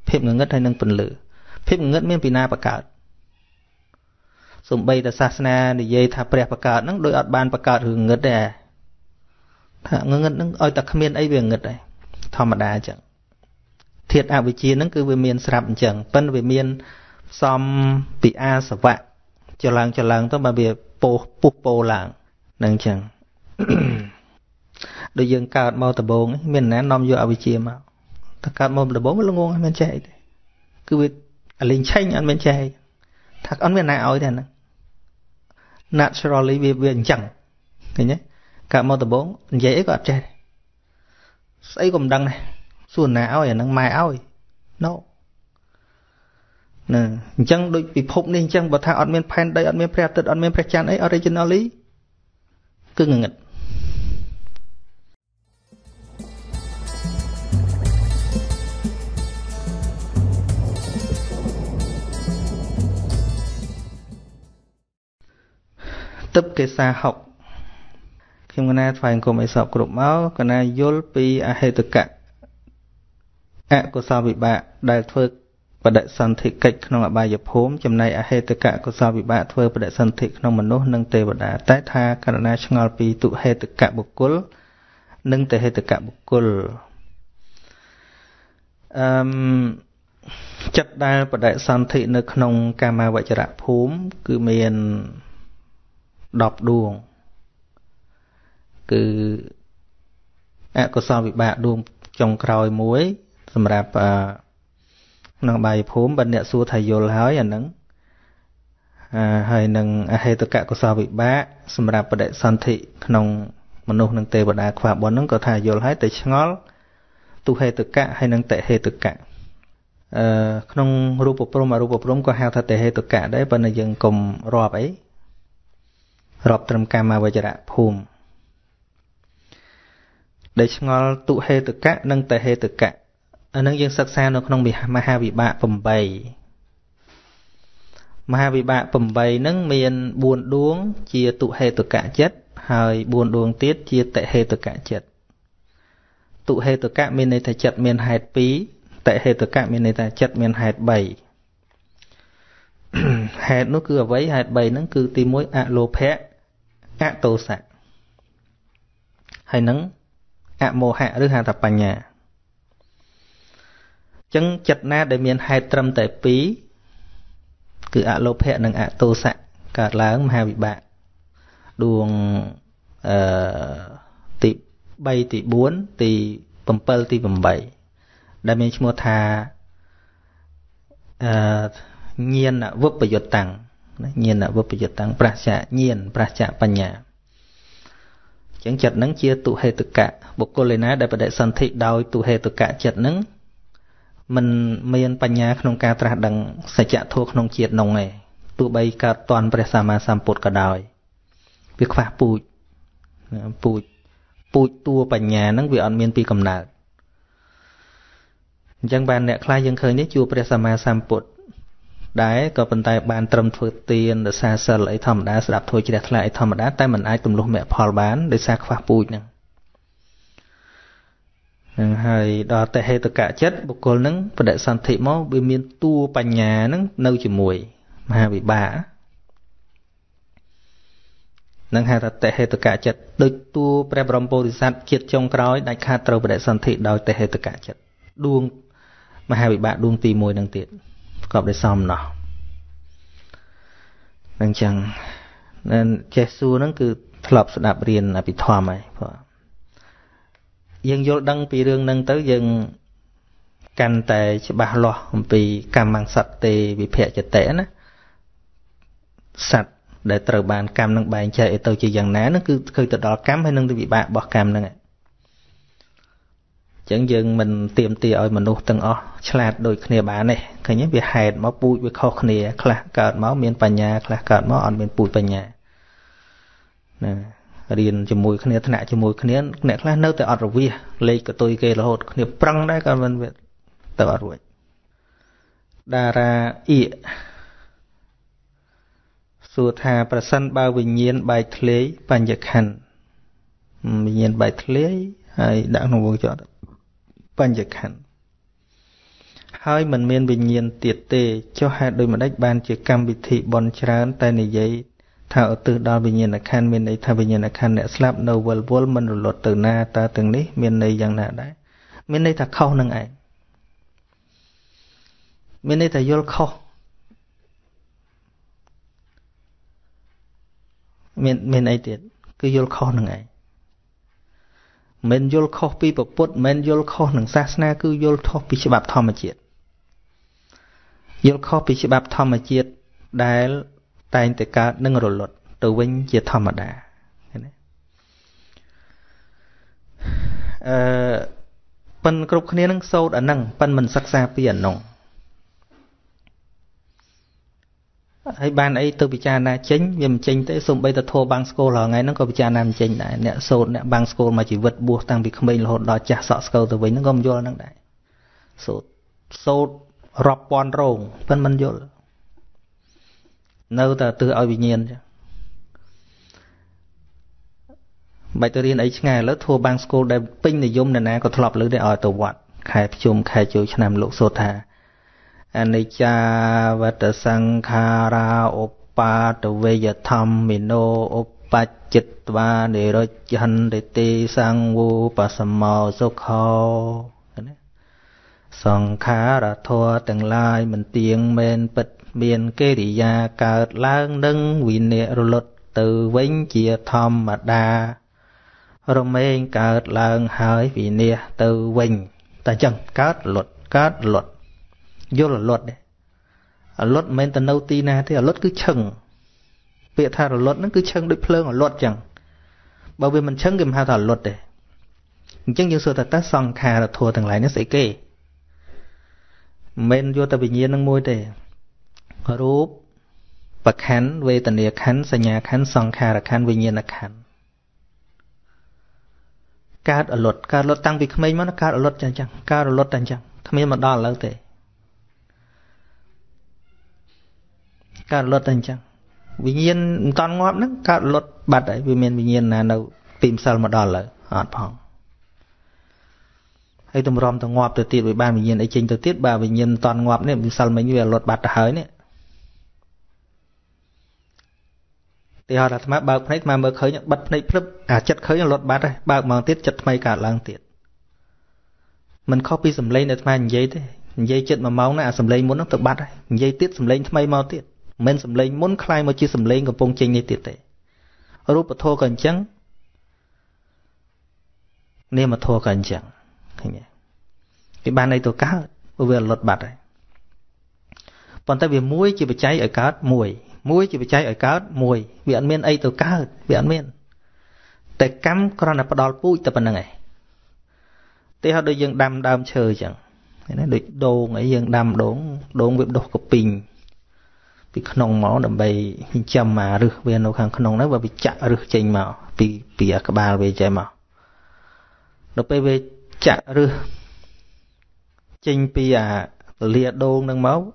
phép ngất hay nâng pần lư phép ngất miền pina bạc cát sùng bay ta sát na để dây thả bè bạc cát nâng đôi ọt ban bạc cát hưởng ngất đè thả ngất nâng oi ta khmiên ấy về ngất đây thầm mà đa chẳng thiệt à vị trí nâng cứ về miền sạp chẳng phân về miền xóm bị a sập vạ cho làng tôi mà về po po làng nâng chẳng đôi dương cào mau tập bồn ấy miền nè nom vô ở vị trí mà ta cào mau tập bồn mới luôn ngon anh bên chạy cứ việc linh tranh anh bên chạy thắc anh bên này ỏi thế nè naturally về biển chẳng thế nhé cào mau tập bồn dễ có chạy ấy cũng đăng này xuân nè ỏi nắng mai ỏi nó nè chẳng đôi bị phụng nên chẳng bảo thằng anh bên pan đây anh bên pre tết anh bên pre chan ấy originally cứ ngừng tấp cái xa học khi mà na phải cùng mấy sọc cột máu còn na yol pi a hệ thực cạn ạ của sao bị bạ đại phơi và đại san thị kịch không là bài nhập hốm chấm này a hệ thực cạn của sao bị bạ phơi và đại san thị không mà nốt nâng tề và đá tái tha còn na chăng yol pi tụ hệ thực cạn bộc cốt nâng tề hệ thực cạn bộc cốt chất đa và đại san thị nơi không kama vậy chả hốm cứ miền đọc đuông cứ ạ có sao bị bạ đuông trong còi muối sầm rạp năng bài phốm bận nhẹ xua thầy vô lái à nắng hay năng hay tất cả có sao bị bạ sầm rạp bận san thị nông mà nông năng tề bận đá khỏa bọn nắng có thầy vô lái tới ngó tu hay tất cả hay năng tệ hay tất cả nông ruột bồn có hao thà tệ hay tất cả đấy bận là dừng cùng rọp ấy rọp trầm cam mà vợ chả phùm để ngó tụ hệ tự cả nâng tệ hệ tự cả nâng dân sắc xa nó không bị maha bị bạ phẩm bày maha bị bạ phẩm bày nâng miền buồn đuống chia tụ hệ tự cả chết hơi buồn đuống tiết chia tệ hệ tự cả chết tụ hệ tự cả miền này ta chật miền hạt pí tệ hệ tự cả miền này ta chật miền hạt bảy hạt nó cứ ở với hạt bảy nó cứ tìm mối alophe atosa hay nắng amoha rư hà thập nhà chân chật na để miền hạt trầm tại pí cứ alophe nâng atosa cả lá mà bị bạ đường tỷ bay tỷ bốn tỷ bầm pel tỷ bầm bảy đại miền mua thà nhiên là vấp bầy tăng nhiên là vấp bầy tăng pracha nhiên pracha panya chẳng chật nắng chia tụ hệ tất cả bộc cô lên á đại bệ san thị đòi tụ hệ tất cả chật nắng mình miền panya không ca tra đằng sẽ chạ thua không chiệt nồng này tụ bay cả toàn pracha ma samput cả đòi việc phá pui pui pui tua panya nắng việc ăn miền pi cầm nạt chẳng bàn nẹt khai dân khơi nhé chùa pracha ma samput đấy có vận tải bàn trầm thuê tiền để xa xở lại thầm đá sập thôi chỉ đặt lại thầm đá tay mình ai tụm luôn mẹ phò bán để xa khoa bụi nè hay đo tệ hệ tất cả chất bộc cồn nắng và đại sản thị máu bị miên tua bàn nhà nắng nâu chỉ mùi mà bị bả nắng hay là tệ hệ tất cả chất đôi tua prebrompo thì sát kiệt trong cõi đại kha trâu và đại sản thị đòi tệ hệ tất cả chất đuông mà hai bị bả đuông tì mùi năng tiệt cọp để xong nó đang chẳng nên Jesu nó cứ thọp đạp riêng là bị thòm ấy dân vô đăng bị rương nâng tới dân can tệ chỉ ba lo vì cam mang sạch tê bị phệ chật tệ nó sạch để từ bàn cam nâng bàn chạy tàu chỉ dần ná nó cứ khơi từ đó cám hay nâng từ bị bạ bỏ cam nâng Chẳng dừng mình tìm tìa ôi mình nút từng ổ Chlat đôi khnia bán này Cái nhé vì hẹt máu bụi với khó khnia Khla cợt máu miên bà nhà Khla cợt máu ổn miên bụi bà nhà Điền cho mùi khnia thân ạ cho mùi khnia Nè khla nâu tới ọt rồi vìa Lấy của tôi kê là hột khnia prăng đấy Còn mình biết tới ọt rồi Đà ra ịa Sua thà bà sân bao bình nhiên bài thê Bà nhạc hành Bình nhiên bài thê Hay đã không vô cho đó Bạn giật hẳn Hơi mình miên bình nhiên tiệt tê Cho hai đôi mà đách ban chứa cam bị thị Bọn trán tay này giấy Thảo ở từ đó bình nhiên là khăn Mình ấy thảo bình nhiên là khăn Nẹ slap nâu vôl vôl Mình rồi lột từ na ta từng ní Mình này dàng nạ đấy Mình này thả khâu nâng ảnh Mình này thả vô khâu Mình ấy tiệt Cứ vô khâu nâng ảnh Mình vô khó bị bộ bốt, mình vô khó nâng sát na cứ vô khó bị chế bạp thò mà chết. Vô khó bị chế bạp thò mà chết, đáy ta anh ta cả nâng rồi lột, tự vinh chế thò mà đá. Phần cực khá nâng sâu đã nâng, phần mình sắc xa bị ảnh nông. Hãy ban ấy tôi bị cha na chính vì mình chính tới xung bây ta thô băng school là ngay nó có bị cha na mình chính đại nè sốt nè băng school mà chỉ vượt buộc tăng bị không bình là hột đòi trả sọ school từ với nó gom vô năng đại sốt sốt rập pon rồng phân minh vô nâu ta từ ao bình nhiên bài tôi điên ấy ngày lớp thô băng school đại pin này zoom này nè có thọp lưỡi để ở tàu quạt khai chùm cho nằm lộ sốt thà Anicca vata sankhara uppata veya dhammino uppacchitva nirojjhanditi sangupasammo sukho Sankhara thua từng lai mình tiếng men bịch miền kiriya cợt lang nâng vinir luật từ vĩnh chia thom mà đa Romen cợt lang hỏi vinir từ vĩnh ta chân cát luật vô là luật đấy, luật mình ta nâu ti na thế là luật cứ chừng, việc thà là luật nó cứ chừng đối phương là luật chẳng, bởi vì mình chừng cái mà thà luật đấy, chừng như xưa ta tát sòng khà là thua thằng lại nó sẽ kê, mình vô ta bị nhiên năng môi để, rúp, bạc khán về tận địa khán, xây nhà khán sòng khà là khán về nhiên là khán, cá luật tăng vì không mấy mà nó cá luật chẳng chẳng, không mấy mà đo là thế. Các luật anh chăng vì nhiên toàn ngọt lắm các luật bật đấy vì nhiên là đâu tìm sao mà đòi lại hạt phòng hay tụm rom tụm ngọt từ tiệt với ba vì nhiên ấy trình từ tiết ba vì nhiên toàn ngọt nên vì sao mấy người luật bật hỡi nè thì họ là thằng ba này mà mới khởi nhận bật này phấp à chất khởi luật bật đấy ba mang tiết chất may cả lang tiệt mình copy sầm lên để thay giấy thế giấy chất mà máu nè sầm lên muốn nó tự bật đấy giấy tiết sầm lên thay máu tiết mình sầm lên muốn khai mà chưa sầm lên còn bông chênh này tiệt tệ, rút mà thua còn chẳng, nên mà thua còn chẳng, cái bàn này tôi cá, vừa lột bạt đấy, còn ta về muối chỉ bị cháy ở cá mùi, muối chỉ bị cháy ở cá mùi, vì ăn men ấy tôi cá, vì ăn men,แต่ cắm còn là bắt đầu bụi tập bằng này, thế họ đôi dương đam chơi chẳng, đôi đồ người dương đam đốn việc đồ của pin vì khôn máu đầm bầy chăm mà rửa về nấu hàng khôn đấy và bị chạ rửa chanh màu vì bìa cả ba về chảy màu nó về chạ rửa chanh bìa lìa đôn đang máu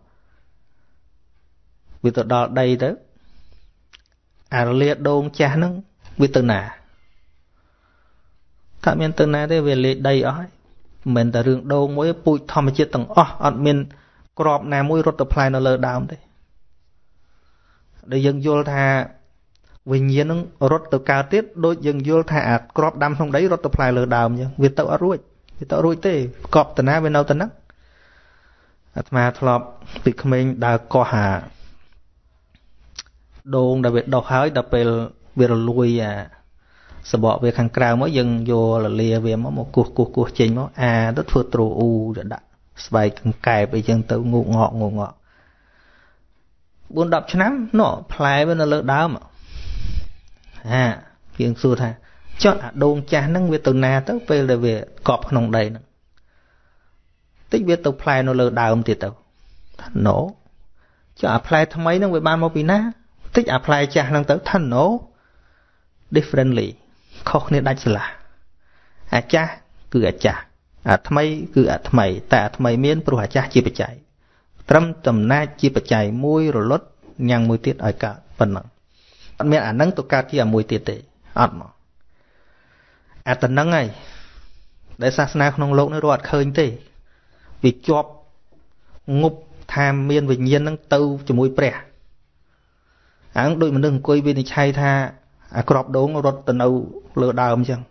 vì tôi đo đây đó à lìa đôn cha nó vì tôi nà thà miền tôi nà đấy về lìa đây ói mình ta rửa đôn mỗi bụi thom mà chia từng ăn miền crop nà mỗi rốt tập lại nó lờ đam đấy để dân vô thà vì nhiên nó rốt từ cao tiết đôi dân vô thà crop đâm không đấy rốt từ phải lừa đảo nhá vì tao ruồi tê cọp từ na bên đâu từ nấc mà thọp bị mình đã co hà đồn đặc biệt độc hái đặc biệt về lùi à sợ bỏ về hàng cào mới dân vô là lìa về mới một cuộc trình mới à đất phượt trù u đã vài cài bây dân tự ngụ ngọ 4-10 ឆ្នាំ nóផ្លែ វា នៅ លើ ដើម អា យើង សួរ ថា ចុះ អា ដូង ចាស់ ហ្នឹង វា ទៅ ណា ទៅ ពេល ដែល វា កប់ ក្នុង ដី ហ្នឹង Tích biết tao play nó lơ đào thì tao nổ. Chứ apply thầm ấy nó với ban mô bí ná. Tích apply chả năng tao thân nổ. Differently. Khóc nên đánh là à cha cứ à cha. À thầm ấy cứ à thầm ấy. Ta thầm ấy miễn bố à cha chìa bà cháy. Trâm tầm na chìa bà cháy mùi rồi lốt. Nhàng mùi tiết ai cả phần năng. Bạn miễn à năng tao ca chìa mùi tiết tế. Ất mà. À tần năng ấy. Để xa xa nông lộn nó đoạt khơi như thế. Vì chọc ngục tham miên với nhiên năng tâu cho mùi bẻ. Áng đôi mà nâng quay bên này chay tha. À crop đốn nó rốt tần âu lỡ đào không chăng.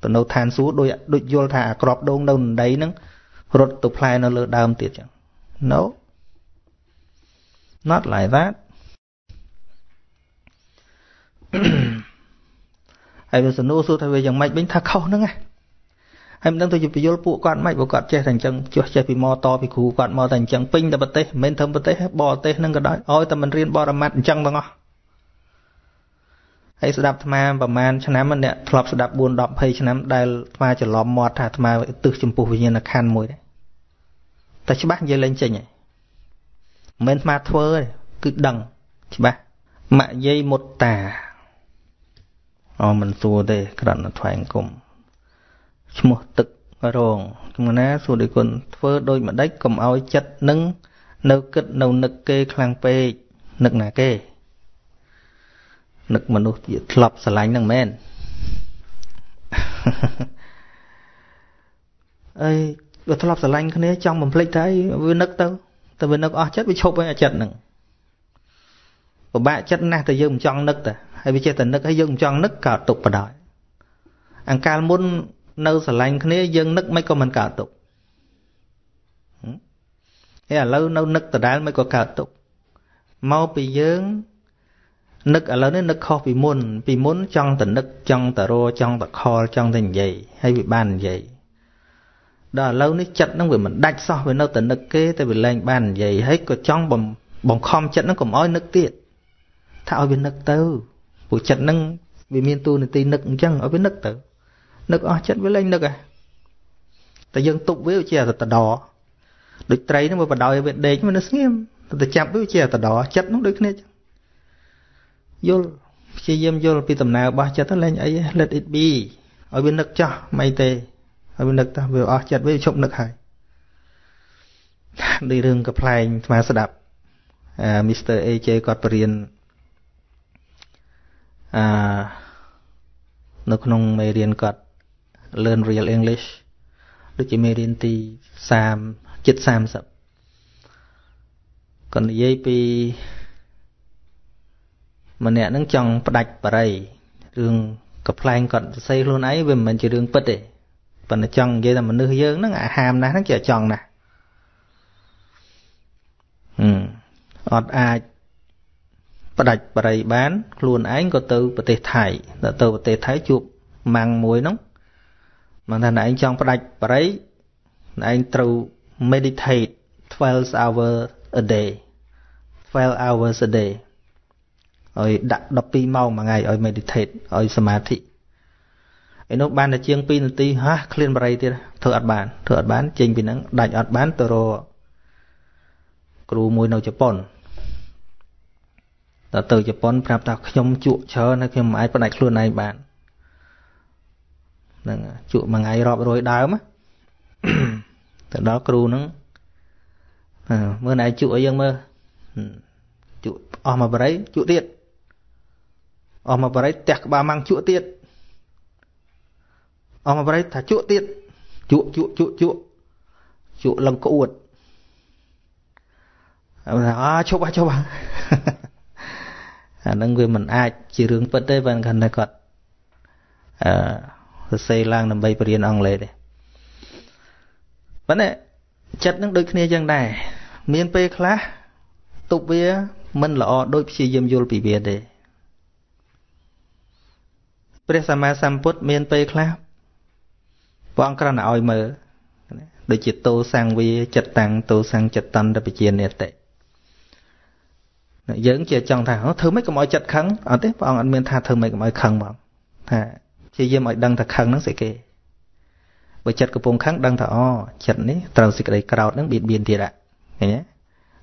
Tần âu than suốt đôi vô thà à crop đốn đâu đấy nâng. Rốt tục lại nó lỡ đào không tiệt chăng. No. Not like that. Hãy bây giờ nô suốt thay về dòng mạch bánh thà khâu nâng à. Hãy đang tôi chụp video phụ quan máy của quạt che thành chân chua che bị mò to bị khú quạt mò thành chân pin là bật tê men thơm bật tê bò tê nâng cái đó ôi ta mình riêng bò làm mát chân bằng ngò hãy sờ đạp thà và man cho nắm anh nè thọp sờ đạp buồn đọp hay cho nắm đai thà chỉ lòm mò thà thà tự chìm phù với nhiên là khan mùi đấy ta chỉ bác dây lên trên nhỉ men thà thưa cứ đằng chỉ bác mạ dây một tà mình xua đây cái đoạn là thoải cùng một tực rồng chúng nó xu đi con phơ đôi mà đấy cầm ao chất nâng nấu cất nấu nực kê khang pe nực nà kê nực mà nó lọp sờ lánh năng men ấy vừa lọp sờ lánh cái này trong mình plek thấy vừa nực tao tao vừa nực ao chất bị chộp với chất nằng của bạn chất na tao dưng trong nực ta hay bị chết tao nực hay dưng trong nực cả tục và đòi ăn cá muốn nâu sờ lạnh cái này dân nức mấy con mình cào tục, thế là lâu nâu nức từ đá mấy con cào tục, mau bị dướng nức ở lâu nên nức khó vì muốn trong từ nức trong từ ro trong từ kho trong thành gì hay bị bàn gì, đó lâu nên chặt nó vì mình đạch so với nâu từ nức kế tại vì lên bàn gì hết còn trong bồng bồng khom chặt nó còn ói nức tiệt, thao bên nức tơ, buổi chặt nó vì miên tu này tì nức chân ở bên nức tơ nực ở chất với lên nực à, ta dân tục với chè ta đỏ, được trầy nó mà bắt đầu bên đế mà nó nghiêm, ta chạm với chè ta đỏ chất nó được này, vô khi dâm vô pi tầm nào ba chất nó lên ấy let it be, ở bên nực cho mày tê, ở bên nực ta vừa ở chất với chụp nực hay, đi đường gặp lại mà sẽ đạp, Mr. AJ Corporation, nó không mê riêng cọt. Learn real English. Đức chỉ mê riêng thì xàm, chết xàm sập. Còn dây bì mà nè nâng chồng bắt đạch bà rầy. Rương cập lành còn xây luôn ấy vì mình chỉ rương bất để. Và nó chồng dây là mình nữ dưỡng nó ngả hàm nà nó chả chồng nà. Ọt ai bắt đạch bà rầy bán luôn ấy có từ bà tế thải. Đã từ bà tế thái chụp mang mùi nóng. Mà thằng anh trong bạch bà đấy anh through meditate 12 hours a day rồi đặt 12 mau mà ngày rồi meditate rồi samadhi anh nó ban là chiêng pin tí ha clean bà đấy thì thợ bán trình vì nó đạch ọt bán tờ rồi cừu mùi nâu Japan ta từ Japan phạm ta không trụ chờ nó khi mà ai bắt đạch luôn này bạn chụp mà ngày rọp rồi đau mà từ đó cừu nó mưa này chụp ở dân mơ chụp mà bà đấy chụp tiệt mà bà đấy tẹt bà mang chụp tiệt mà bà đấy thả chụp tiệt chụp lần cậu uột chụp bà nâng người mình ai chỉ rướng bất đây và gần đây còn xây lang làm bay bơi điên ong lệ đấy. Vấn đề chất năng đối kia chẳng này miền Tây khá tục bia mình lọ đôi khi dầm dồn bị bia đấy. Bây giờ mà xăm put miền Tây khá bọn con nào oi mờ đối chỉ tô sang bia chặt tăng tô sang chặt tân đã bị chia nè tệ. Dưỡng chia chồng thằng nó thứ mấy cái mọi chặt khắng ở đấy bọn anh miền tha thứ mấy cái mọi khăng mà. Chỉ dìm mọi đăng thật khăn nó sẽ kê. bởi chật của vùng khác đang thở chật ní tàu xịt đầy cào nắng biển biển thiệt ạ nhé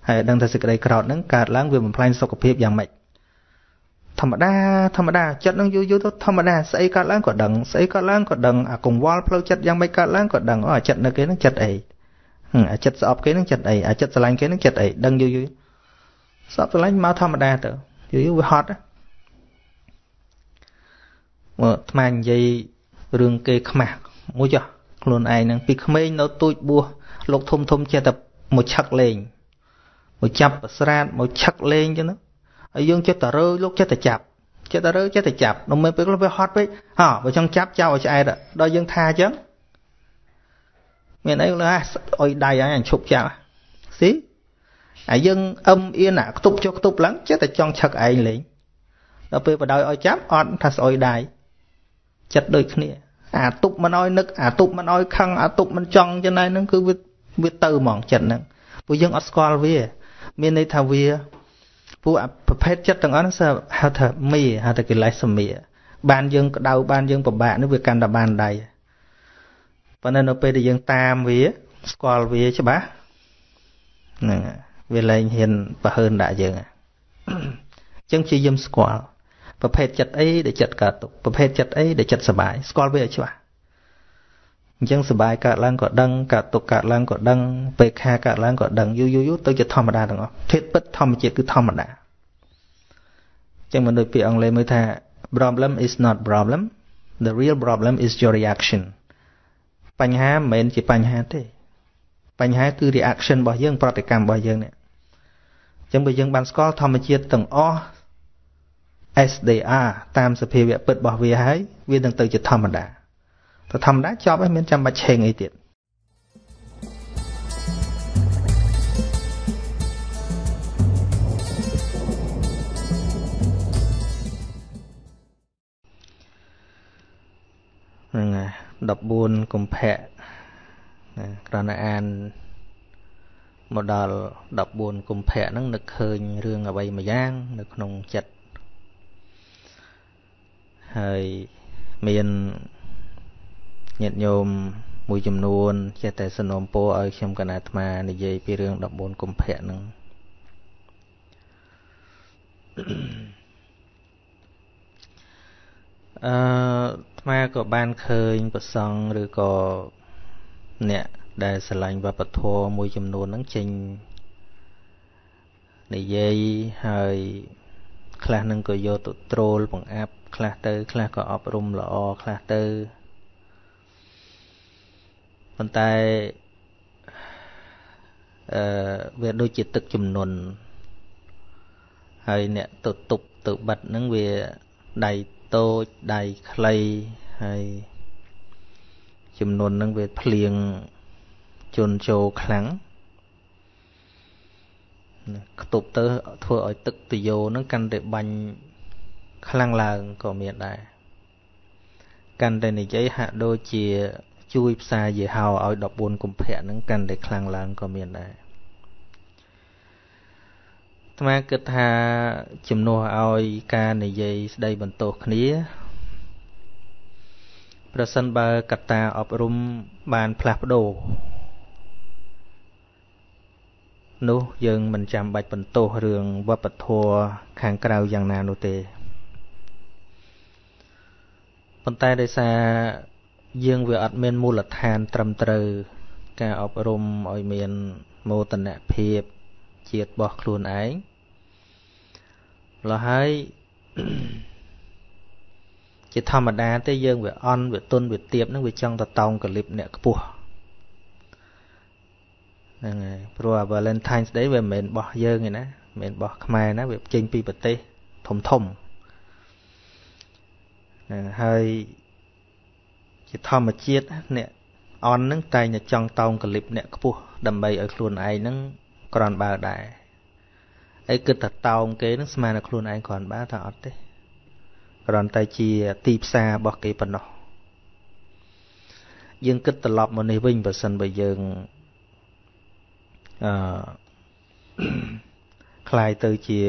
hay đang thở xịt đầy cào nắng cả láng về một plan sau cặp hiệp dạng mạnh thầm đa chật đang vui vui thôi thầm đa xây cả láng cọt đằng à cùng wall flow chật dạng mấy cả láng cọt đằng ở chật là cái nó chật ấy chật sọp cái nó chật ấy chật slang cái nó chật ấy đang vui vui sọp slang máu thầm đa tự vui vui hot á mà thằng gì rừng cây khmạc mua cho luôn ai năng bị khmênh nó tụt bua lộc thôm thôm che tập một chặt lên một chập sran một chặt lên cho nó ở dương chết tờ rơi lúc chết tờ chập nó mới biết nó phải hot với hả vào trong chắp trao cho ai đó đôi dương tha chứ miền ấy là ôi đầy anh chụp chào xí à dương âm yên à tụt cho tụt lắng chết tờ trong chặt ai liền nó bị vào đôi ôi chắp on thật ôi đầy chặt đôi kia à tụt mà nói nức à tụt mà nói khăn à tụt mà chong cho nên nó cứ viết từ mỏng chặt nè với dân Oscar về miền này thao về phụ phép chất rằng nó sẽ hao thở mì hao thở cái lái sầm mì ban dân đầu ban dân của bạn nó việc can đảm ban đầy và nên nó về để dân tam về Oscar về chứ bá nè về lại hiền và hơn đại dân chân chỉ dân Oscar và phê chặt ấy để chặt cả tục và phê chặt ấy để chặt sờ bài scroll về chưa chẳng sờ bài cả lang cọ đăng cả tục cả lang cọ đăng về kha cả lang cọ đăng yu tôi chặt thầm mà đa được không thiết bất thầm chỉ cứ thầm mà đa chẳng mình đối với ông Lê mới thà problem is not problem the real problem is your reaction ปัญหา mình chỉ ปัญหา thế ปัญหา cứ reaction របស់ យើង ប្រតិកម្ម របស់ យើង នេះ chẳngបើ យើង បាន scroll ធម្មជាតិ ទាំង អស់ SDR តាមសភាវៈពិតរបស់វាហើយវានឹងទៅជាធម្មតាតែធម្មតាចប់ហើយមានចាំបាច់ឆេងអីទៀតហ្នឹងហើយ14 កុម្ភៈ ណាគ្រាន់តែអាន មក ដល់ 14 កុម្ភៈ ហ្នឹង នឹក ឃើញ រឿង អ្វី មួយ យ៉ាង នៅ ក្នុង ចិត្ត hay miền nhiệt nhôm mùi chùm nuôn che tài sơn ôm po ở trong cái atma này dây pi rương đập bốn cùng phẹn nưng atma có ban khơi bật song rồi có nè đại sơn lạnh và bật thua mùi chùm nuôn nắng chinh này dây hay khla nưng có vô tụt troll bằng app ខ្លះទៅខ្លះក៏អប់រំល្អខ្លះទៅវាដូចជាទឹកចំនួនហើយអ្នកទៅទុបទៅបាត់នឹងវាដៃតូចដៃខ្លីហើយចំនួននឹងវាភ្លៀងជន់ចូលខ្លាំងទៅទៅធ្វើឲ្យទឹកទៅយោនឹងកាន់តែបាញ់ ខ្លាំងឡើងក៏មានដែរកាន់តែនិយាយហាក់ដូចជាជួយផ្សាយយីហោឲ្យ 14 កុម្ភៈហ្នឹងកាន់តែខ្លាំងឡើងក៏មានដែរអាត្មាគិតថាជំនួសឲ្យការនិយាយស្ដីបន្ទោសគ្នាប្រសិនបើកត្តាអប់រំបានផ្លាស់ប្ដូរនោះយើងមិនចាំបាច់បន្ទោសរឿងវប្បធម៌ខាងក្រៅយ៉ាងណានោះទេ ប៉ុន្តែដោយសារយើងវាអត់មានមូលដ្ឋានត្រឹមត្រូវការអប់រំឲ្យមានមោទនភាពជាតិរបស់ខ្លួនឯងឡើយ ជា ធម្មតាទេយើងវាអន់វាទុនវាទៀបនឹងវាចង់តតោងកលិបអ្នកខ្ពស់ ហ្នឹង ហើយ ព្រោះ Valentine's Day វាមិនមែនរបស់យើងទេណា មិនមែនរបស់ខ្មែរណា វាចេញពីប្រទេសធំធំ ហើយ ជា ធម្មជាតិ អ្នក អន់ នឹង តែងតែ ចង់ តោងកលិប អ្នក ខ្ពស់ ដើម្បី ឲ្យ ខ្លួន ឯង នឹង ក្រន បើ ដែរ អី គិត ថា តោង គេ នឹង ស្មើ នឹង ខ្លួន ឯង ក្រន បើ ថា អត់ ទេ ក្រន តែ ជា ទី ផ្សារ របស់ គេ ប៉ុណ្ណោះ យើង គិត ត្រឡប់ មក នេះ វិញ បើ សិន បើ យើង ខ្លាយ ទៅ ជា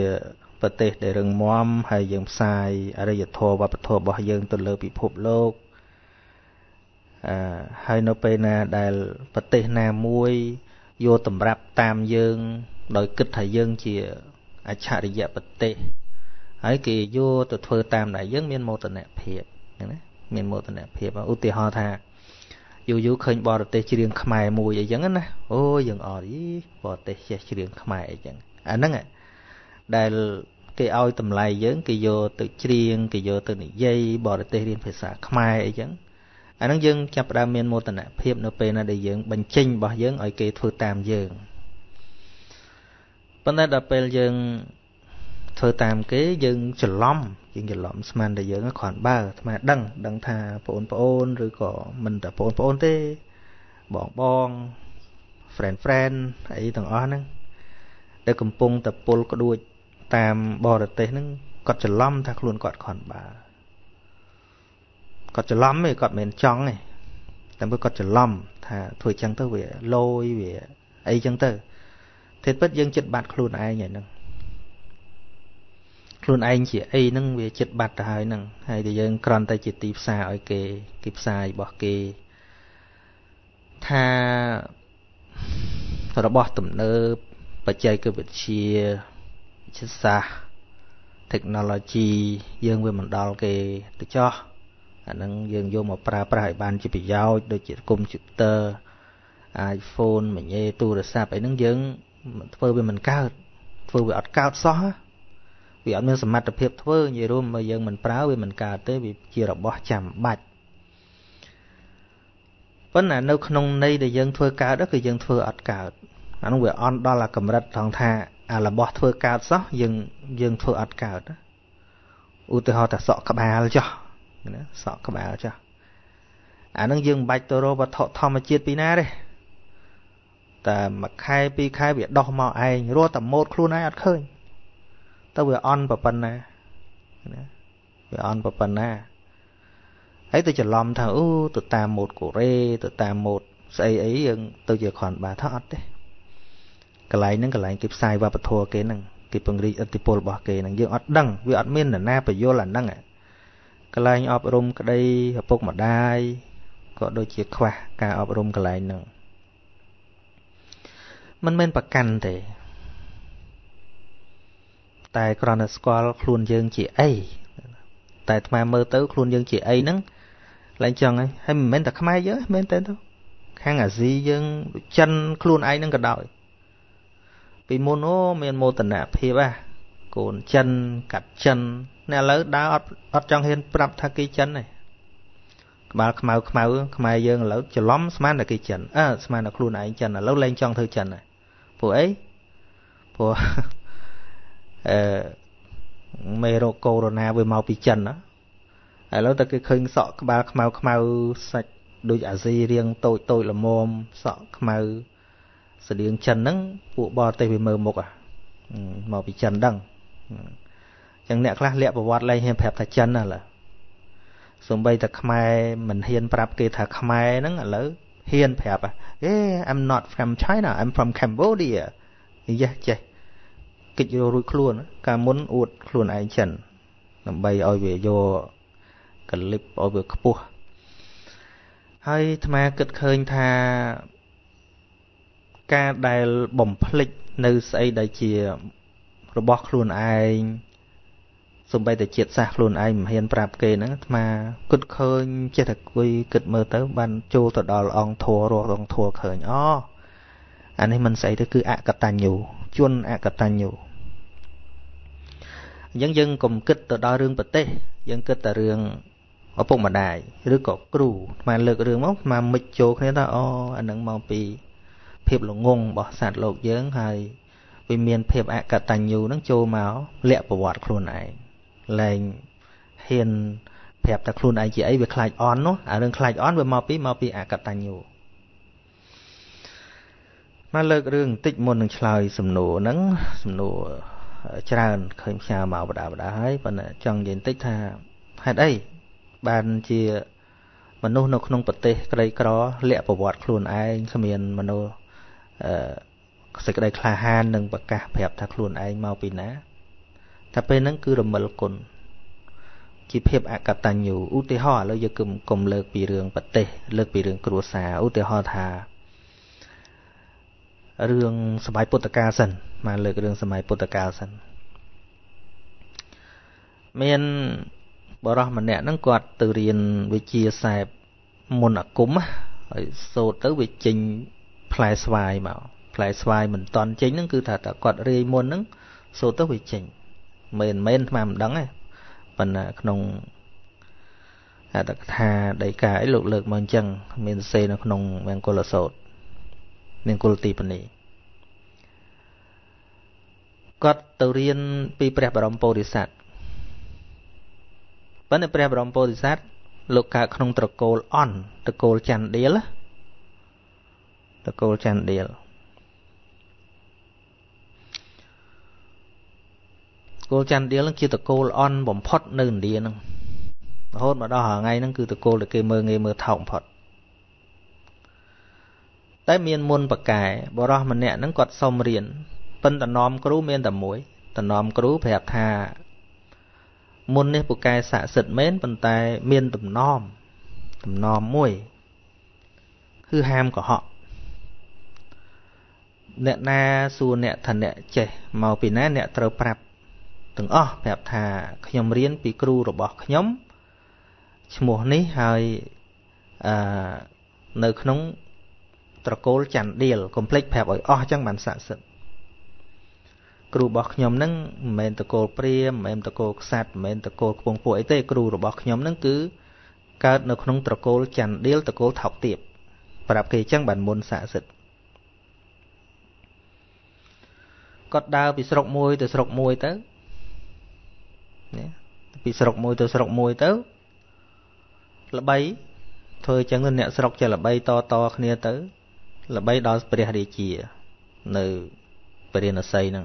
ប្រទេសដែលរឹងមាំហើយយើងផ្សាយអរិយធម៌វប្បធម៌របស់យើងទៅលើពិភពលោក Hay nó bên đài vật tế nà muối vô tầm rạp tam dương đòi kích thầy dương chỉ ở chạy đi dạ vật tế ấy kì vô tụi thơ tam đại dương miền mô tần nẹp hiệp miền mô tần nẹp hiệp ưu tì ho thà dù dù khơi bò tế chỉ riêng khmai muối vậy chẳng á ôi dừng ở đi bò tế chỉ riêng khmai chẳng anh nâng ạ đài cái ao tầm lại dương kì vô tự chỉ riêng kì vô tự nị dây bò tế riêng phải xả khmai chẳng anh nói dân chập ra miền mô tận hiệp nó bên là để dân bành chinh bỏ dân ở kia thưa tam dân bên đây là bên dân thưa tam cái dân chật lom xem để dân nó còn ba mà đăng thà phồn rồi có mình đã phồn thế bọn friend ấy thằng on nưng để cầm pung tập pol có đuôi tam bò được thế nưng cọt chật lom thạc luôn cọt còn ba có chữ lắm thì có miền trắng này, làm với có chữ lắm, thà thôi chẳng tới về lôi về ấy chẳng tới, thế bất dân chết bạt luôn ai nhỉ nương, luôn ai chỉ ấy nương về chết bạt hai nương, hay thì dân còn tay chỉ tiệp xa ở kề, tiệp xa bỏ kề, thà thà nó bỏ tụm nơ, bờ chơi cứ bị chia chết xa, technology dân về mình đào kề tự cho. Nâng dân vô một pra hãy ban chỉ bị giao đôi chỉ computer iPhone mình nghe tu rồi sao phải nâng dân phơi về mình cao phơi về ọt cao xóa vì ọt miếng sầm mặt tập hiệp phơi như rồi mà dân mình pra về mình cao tới bị chia độc bỏ chạm bạch vấn là nấu nông đây để dân phơi cao đó thì dân phơi ọt cao anh về on đó là cầm rạch thằng tha là bỏ phơi cao xóa dân phơi ọt cao đó u tê ho ta sọ cặp hà cho sọ các bạn cho nâng dương bạch toro và thọ thọ mà chiết pina đây ta mà khai pi khai việc đo màu ai rô tầm một luôn ai ăn khơi ta vừa on và pan na vừa on và pan na ấy tôi chỉ lòm thằng u từ ta một của rê từ ta một xây ấy tôi chỉ còn bà thọ đấy cái này kịp sai và bật thua cái năng kịp bằng đi antipol bỏ cái năng dương ăn đắng vừa ăn miên là na phải vô là năng ạ cái này ở rôm cái đây ở bốc mà đai có đôi chiếc khoa cả ở rôm cái này nữa mình men bạc cành thế tại còn squall khuôn dương chỉ ấy tại mà mơ tới khuôn dương chỉ ấy nắng lại chồng ấy hay mình men đặt mai chứ men tên đâu khang ở gì dương chân khuôn ấy nắng cả đợi vì mono men mô tận nạp thì ba cồn chân cắt chân nè lỡ đá ở trong hiên bắp thà cái chân này bà khmau dương lỡ chở lắm sman là cái chân à sman là khuôn này chân là lỡ lên trong thư chân này phụ ấy phụ mero corona với màu bị chân đó lỡ ta cái khơi sọ bà khmau sạch đôi giả gì riêng tôi là mồm sọ khmau sự điên chân nắng phụ bò tay vì mờ một màu bị chân đằng chẳng nẹt là lẹ vào lại hiền phép thật chân là sùng bay thật khmai mình hiền prap kê thật khmai nó lỡ hiền phép I'm not from China I'm from Cambodia dạ chơi kịch vô rui khuôn cả muốn uột khuôn ai chân làm bay ôi về vô clip ôi về cua hay thà kịch khơi thà ca đài bồng phịch nơi xây đại chìa robot khuôn ai sùng bay để triệt sạc luôn ai mà hiền prap kê nữa mà cất khơi chia thật quy cất mơ tới ban châu tọt đò lon thua rồi lon thua khởi ó anh ấy mình xây tới cứ ạ cật tàn nhiều chuôn ạ cật tàn nhiều dân cùng cất tọt đò riêng bật tê dân cất tờ riêng ở vùng mà đài rứa cỏ cừu mà lược riêng mốc mà mịch châu thế ta ó anh đang mong pì phèp lồng ngung bỏ sạt lột dướng hay vì miền phèp ạ cật tàn nhiều nó châu máu lẹ bờ bọt luôn này lệnh hiền phép ta khuôn ai chị ấy việc khai on nó đừng khai on với mau pi cặp ta nhiều mà lơ rừng tích môn đừng chơi sầm nổ tràn khởi chào màu đã ấy và trong diện tích tha hay đây bàn chia mà nô không bật tê cái đây có lẹ bờ bọt khuôn ai không miền mà nô cái đây khai han đừng bật cả phép ta khuôn ai mau pi ná ta bên nắng cứ làm mờ cồn Chỉ phép ạ cặp ta nhiều ưu tế hoa lâu giờ cùng lực bị rường bật tê, lực bị rường cổ xà ưu tế hoa thà. Rường sầm bái Potaka sân, mà lực rường sầm bái Potaka sân. Mình bỏ ra mà nẹ nâng quạt từ riêng với chia sẹp môn ạ cúm số tới với trình Play xoài mà Play xoài mình toàn chính nâng cứ thật ạ quạt rê môn nâng số tới với trình. Mình mà mình đắng ấy phần nông đặc thà đầy cái lục lực mang chân miền Tây nó nông mang cô là sốt nên cô tì phần này cắt tàu riêng pi prep brom po đi sát vấn đề prep brom po đi sát lục cả nông trocol on trocol chăn đĩa lá trocol chăn đĩa cô chăn đĩa là kia tụi cô on bấm phốt nền đĩa nâng hôn mà đo ngay nâng cứ tụi cô là cây mơ nghe mơ thọng phật tới miền muôn bậc cải bỏ ra mình nè nâng quạt sông riền phân tận nom cứu miền tận muối tận nom cứu phải thà muôn nếp bậc cải xả sệt mến phân tay miền tầm nom muối hư ham của họ nè na xu nè thần nè chè màu pin nè nè trâu prap từng ó đẹp thà nhom riêng bị cù rồi bỏ nhom mùa này hơi nơi nóng trocol chăn điều complex đẹp ở ó chẳng bản sản xuất cù bỏ nhom nâng men trocol priêm men trocol sạt men trocol vùng phổi tê cù rồi bỏ nhom nâng cứ cả nơi nóng trocol chăn điều trocol thọc tiệp và đặc kỳ chẳng bản môn sản xuất cọt đào bị sọc môi từ sọc môi tới bị sọc môi tới là bay thôi chẳng nên nẹt sọc cho là bay to to kia tới là bay đó bề đi chìa nữ bề nó xây nè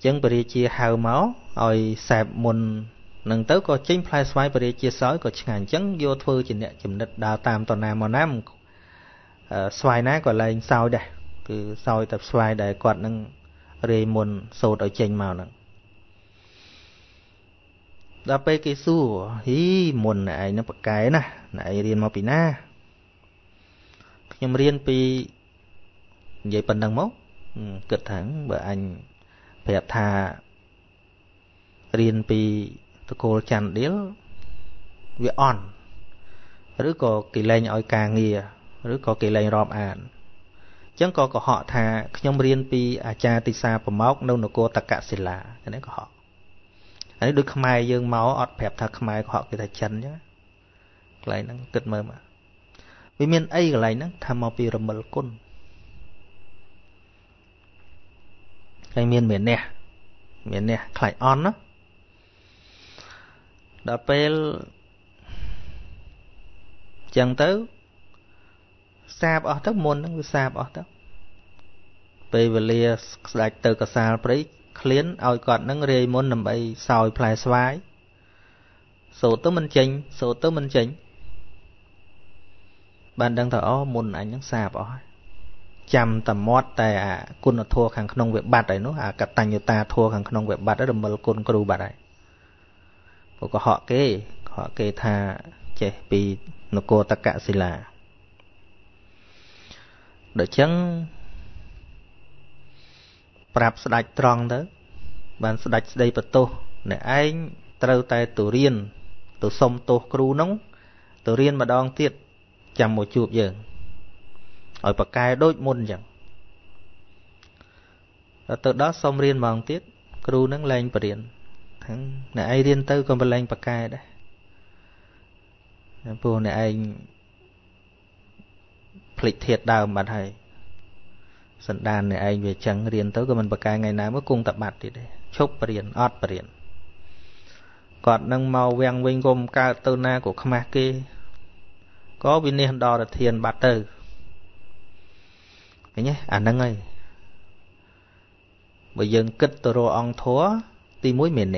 chẳng bề chia hào máu rồi sẹp mồn nâng tới có chính phai xoay bề chia sói có ngàn chẳng vô thôi chỉ nẹt chìm đất đào tam toàn nam mà nam xoay ná còn lại sau đây cứ sau tập xoay để quạt nâng rê mồn sột ở trên màu nè đã bê cái xu hí mồn này nó bậc cái nè này riêng màu pin na nhưng riêng pi vậy phần đằng mốc cật thẳng bởi anh phải thà riêng pi tơ cô chăn đĩa việc on rứa có kỳ lên ỏi càng nghìa rứa có kỳ lên ròm àn chẳng có của họ thà nhưng riêng pi à cha tì xa bờ mốc đâu nó cô tạc cả xì là cái đấy của họ anh đôi khmai dương máu ọt phẹp tha khmai của họ cái thạch chân nhá. Lại nó cực mơ mà. Vì miền ấy cái này nó tham màu pi rầm côn. Cái miền nè khải on đó. Đã pel chẳng tới sạp ở tất môn nó cứ sạp ở tất. Pe velia sạch từ cả sa prei liên ỏi cọt nâng rê môn nằm bay sòi phai xoái số tới mình chỉnh bạn đang thở ó môn ảnh nó sạp ó chăm tầm mót tại à côn nó thua khang khong việc bạt đấy nó à cặp tành như ta thua khang khong việc bạt đó đầm mờ côn cù bạt đấy có họ kê tha chè vì nó cô ta cả xì là đợi chăng rạp sạch tròn đó bạn sạch đây bật tô để anh trâu tay tổ riêng tổ sông tổ cừu nóng tổ riêng mà đong tiệt chầm một chụp giờ ở bậc cai đôi môn chẳng từ đó sông riêng bằng tiết cừu nắng lên bờ riêng để anh riêng tư còn bờ lên bậc cai đấy phù để anh lịch thiệt đào mà thầy sân đàn này anh về chẳng riêng tới của mình bậc cai ngày nào mới cùng tập mặt thì đấy chốt riêng ót riêng còn nâng màu vàng vinh gồm ca tơ na của khmer kia có viên niên đo là thiền bát tử cái nhé à nâng ơi bây giờ kích tơ rô ong thúa ti muối miền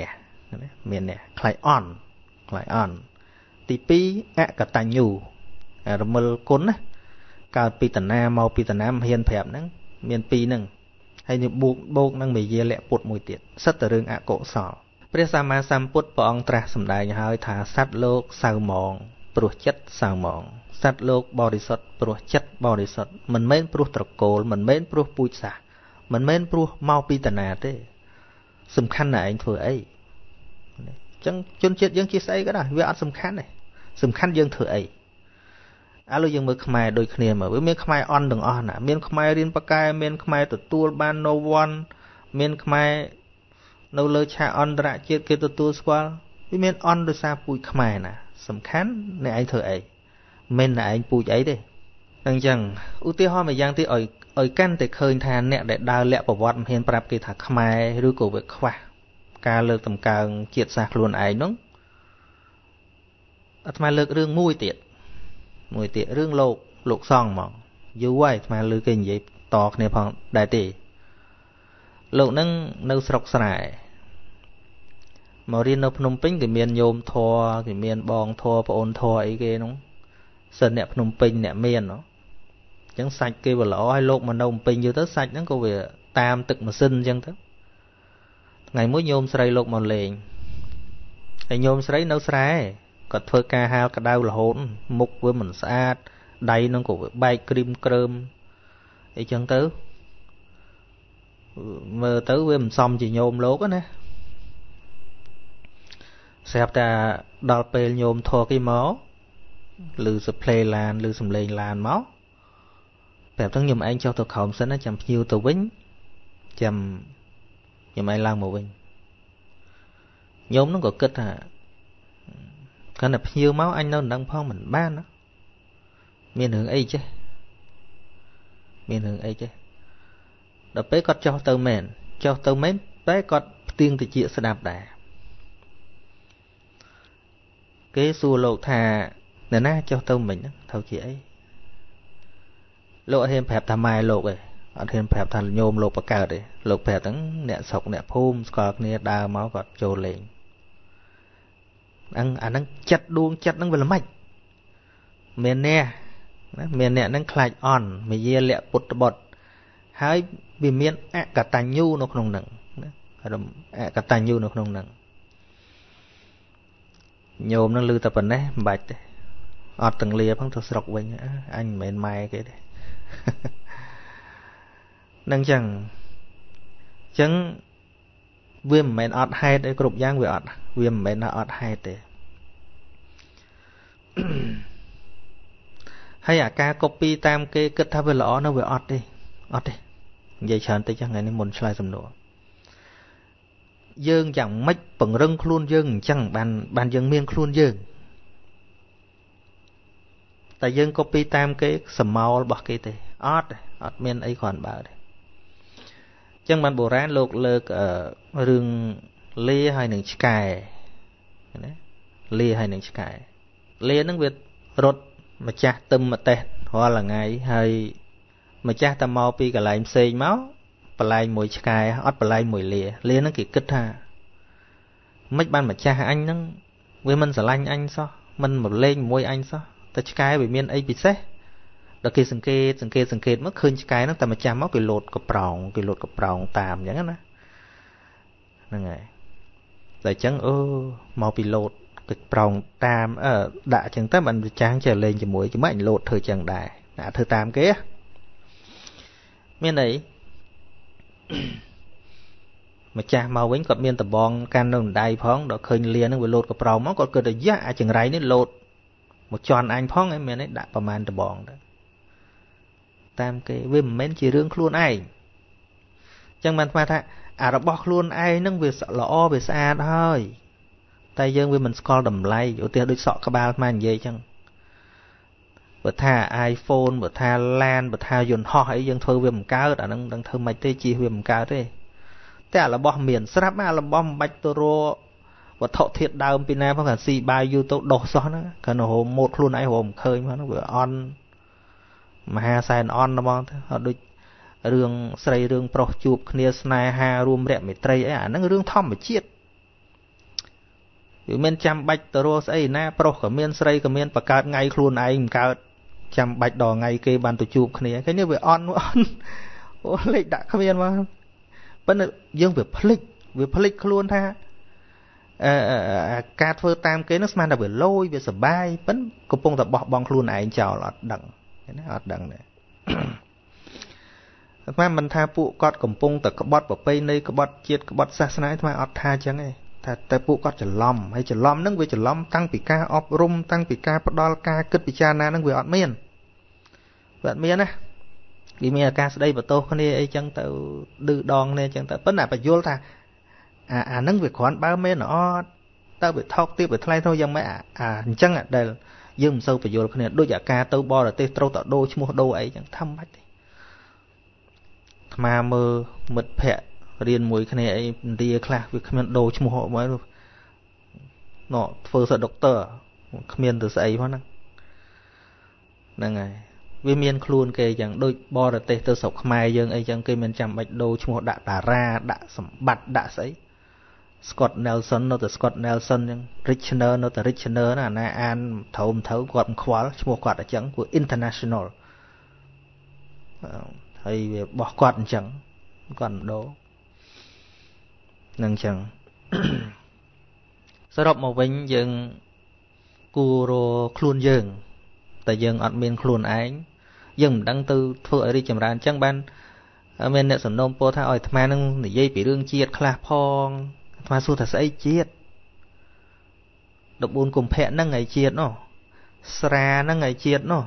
nè lại on ti pi ạ cả tài nhù à mờ cốn á cao pi tần na màu pi tần nam hiền phèm nắng miền pi nưng hay như buộc năng mì dê lẹ bột mùi tiệt sắt từ rừng ạ cổ sò Pria Sama Samput Pong Trash Sum Dai Hai Tha Sat Lok Salmon, Pru Chet Salmon, Sat Lok Bodhisat, Pru Chet Bodhisat, Mình Men Pru Trocol, Mình Men Pru Pucha, Mình Men Pru Mau Pitana Te. Sum Khan này anh thừa ấy. Chẳng chôn chết dân chia sẻ cái đó, vì ăn sum Khan này. Sum Khan dân thừa ấy. Alo dân mới Khmer đôi khi mà với miền Khmer on đường on à, miền Khmer Rin Pakai, miền Khmer Tutul Ban No One, miền Khmer Nâu lơ cha on ra chết kia Tutul Squal, với miền on đôi xa Pui Khmer nè, Sum Khan này anh thừa ấy, men là anh Pui ấy đi. Đang chẳng, ưu tiên hoa mà giang thì ở căn thì khơi thà nẹt để đào lẹ bảo vật hiện prap kia thà Khmer rú cổ về khoa, ca lơ tầm ca chết sạc luôn ấy đúng. Ở tham lơ rương mui tiệt. Mùi tiện rương lột xong mà dù vậy mà lưu kinh dịp tọc nếp hỏng đại tỷ lột nâng nâu sọc sải mà riêng nâu Phnom Penh cái miền nhôm thua cái miền bong thua và ôn thua ấy kia đúng sơn nẹp Phnom Penh nẹp miền nó chẳng sạch kia vào lỗ hay lột mà nâu Phnom Penh như thế sạch nó có về tam tực mà sinh chẳng thức ngày mỗi nhôm sợi lột màu liền thì nhôm sợi nâu sải còn thưa ca hao cả đau là hỗn mục với mình sát đầy nó cũng bay krim krum ấy chẳng tứ mơ tứ với mình xong chỉ nhôm lố cái nè xẹp ta đọt pê nhôm thua cái máu lư play lan lư sầm lên lan máu đẹp thằng nhầm anh cho tôi khổng sẽ nó chầm nhiều tôi vĩnh chầm nhầm anh lan một vĩnh nhôm nó có kết à cái này nhiều máu anh nó đang phong mình ban đó miền hướng ấy chứ đợt bé con cho tơ mền bé con tiên thì chịu sẽ đạp đà cái xu lộ thà nè na cho tơ mình thâu chị ấy lộ thêm phép thà mai lộ rồi ở thêm phép thà nhôm lộ bạc cờ đấy lộ phép thằng nẹt sọc nẹt phôm còn nẹt đào máu còn trồ lên anh chặt đang về là mạnh miền nè đang khai on mày dè lẹ bột bột hái vì miền ạ cả tài nhu nó không nặng ạ cả tài nhu nó không nặng nhôm nó lư tập vấn đấy bạch ọt từng lìa phăng thật sọc với anh miền mai cái đấy đang chẳng viêm mền ọt hay đấy cục giang về ọt viêm mền ọt hay đấy hay ca copy tam kê kết tháp về lọ nó về ọt đi vậy chẳng tới chẳng ngày này muốn slide sầm nổ dương chẳng mách bằng rưng khuôn dương chẳng bàn dương miên khuôn dương tại dương copy tam kê sầm màu bọc kê tê ọt miên ấy còn bảo đấy chẳng bàn bồ rán lột lợt ở rừng lê hay nướng cài lê nướng việt rốt mà cha tâm mà tên hoa là ngày hay mà cha ta mau pi cả lại xây máu và lại mùi cài ót và lại mùi lê nó kì kích ha mấy ban mà cha anh nó với mình sẽ lanh anh sao mình mà lên môi anh sao ta cài bị miên ấy bị xé đó kia sừng kê mất khơi cài nó ta mà cha máu cái lột cọp ròng tạm vậy đó nè này tại chẳng mau bị lột cái ròng tam đã chẳng tới mình trang trở lên cho mũi chứ mấy anh lột thời chẳng đại đã thứ tam kia miền này mà cha mau vĩnh cọp miên tập bong can đồng đai phong đó khơi liền nó bị lột cọp ròng nó còn cười được giá chẳng ráy nó lột một tròn anh phong ấy miền ấy đã bầm an tập bong đó tam kia với một mến chỉ riêng luôn ai chẳng bàn pha thà à nó bọc luôn ai nâng việc sợ lõ về xa thôi tay dương với mình scroll đầm lay ưu tiên đôi sọ các ba mà như vậy chăng bữa tha iPhone bữa tha lan bữa tha dồn ho ấy dương thôi với mình cao đã đang thơm mày tê chi với mình cao thế thế là bom miền sáp mà là bom bạch toro và thọ thiệt đau pina phong cả si ba YouTube đổ xóa nó cả nổ một luôn ai hồn khơi mà nó vừa on mà hai sàn on nó mong thế đôi đường xây đường pro chụp kia snai ha room đẹp mày tây ấy nó đường thom mà chiết miền chăm bạch tơ rô ấy na pro cả miền sấy cả miền bạc cát ngay khuôn ai mình cát chăm bạch đỏ ngay kê bàn tổ chụp này cái như về on lịch đã không miền mà vẫn dương về phật lịch khuôn tha Các thơ tam kế nó man là bởi lôi bởi sở bay vẫn có bông tập bọc bong luôn này chào là đằng ọt đằng này mà mình tha phụ cọt cầm bông tập bọt bỏ pây nơi có bọt chiết có bọt xa xa này mà ọt tha chẳng này ta phụ cọt trở lòm hay trở lòm nâng với trở lòm tăng bị ca ọp rung tăng bị ca bắt đo ca cất bị cha na nâng với ọt miền vận miền á vì miền ca đây và tôi con đi chẳng tao đư đòn này chẳng tao vẫn là phải vô ta nâng việc khoản bao mê nó tao bị thóc tiếp bị thay thôi dân mấy chẳng ạ đây dương sâu phải vô cái này đôi giả ca tâu bo là tê trâu tạo đô chứ mua đô ấy chẳng thăm bách mà mơ mật phẹ riêng mùi cái này ấy đi khla việc khmiên đô chứ mua hộ mới nó phơ sợ doctor khmiên từ sấy hóa năng năng này vì miên luôn kê chẳng đôi bo là tê tơ sọc khmai dân ấy chẳng kê miên chạm bạch đô chứ mua đã tà ra đã sẩm bạch đã sấy Scott Nelson nó từ Scott Nelson, Richner nó từ Richner là na an thấu quạt khóa mua quạt ở chẳng của international hay bỏ quạt chẳng còn đố nâng chẳng sau đó một mình dừng curo khuôn dừng tại dừng admin khuôn ánh dừng đăng tư thưa ở đi chậm ran chẳng ban mình đã sẵn nôm po tha ỏi tham năng để dây bị đương chiết khla phong mà xu thật sẽ chết độc buồn cùng phẹn năng ngày chết nó sra năng ngày chết nó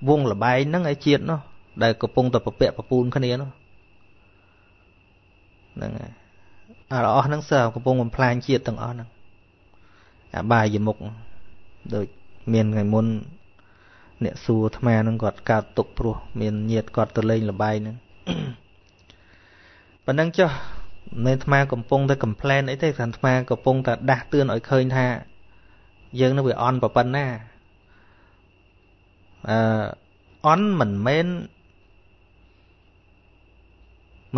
vuông là bay năng ngày chết nó đây có bông tập bẹt và bùn cái này nó năng đó năng sờ có bông làm plan chết từng đó năng bài gì mục rồi miền ngày môn nẹt xu tham năng gọt cao tục pro miền nhiệt gọt từ lên là bay năng và năng cho nên tham cầm pung ta cầm plan ấy thế thành tham cầm pung ta đa tươn ở khơi tha dương nó bị on và pân na on mình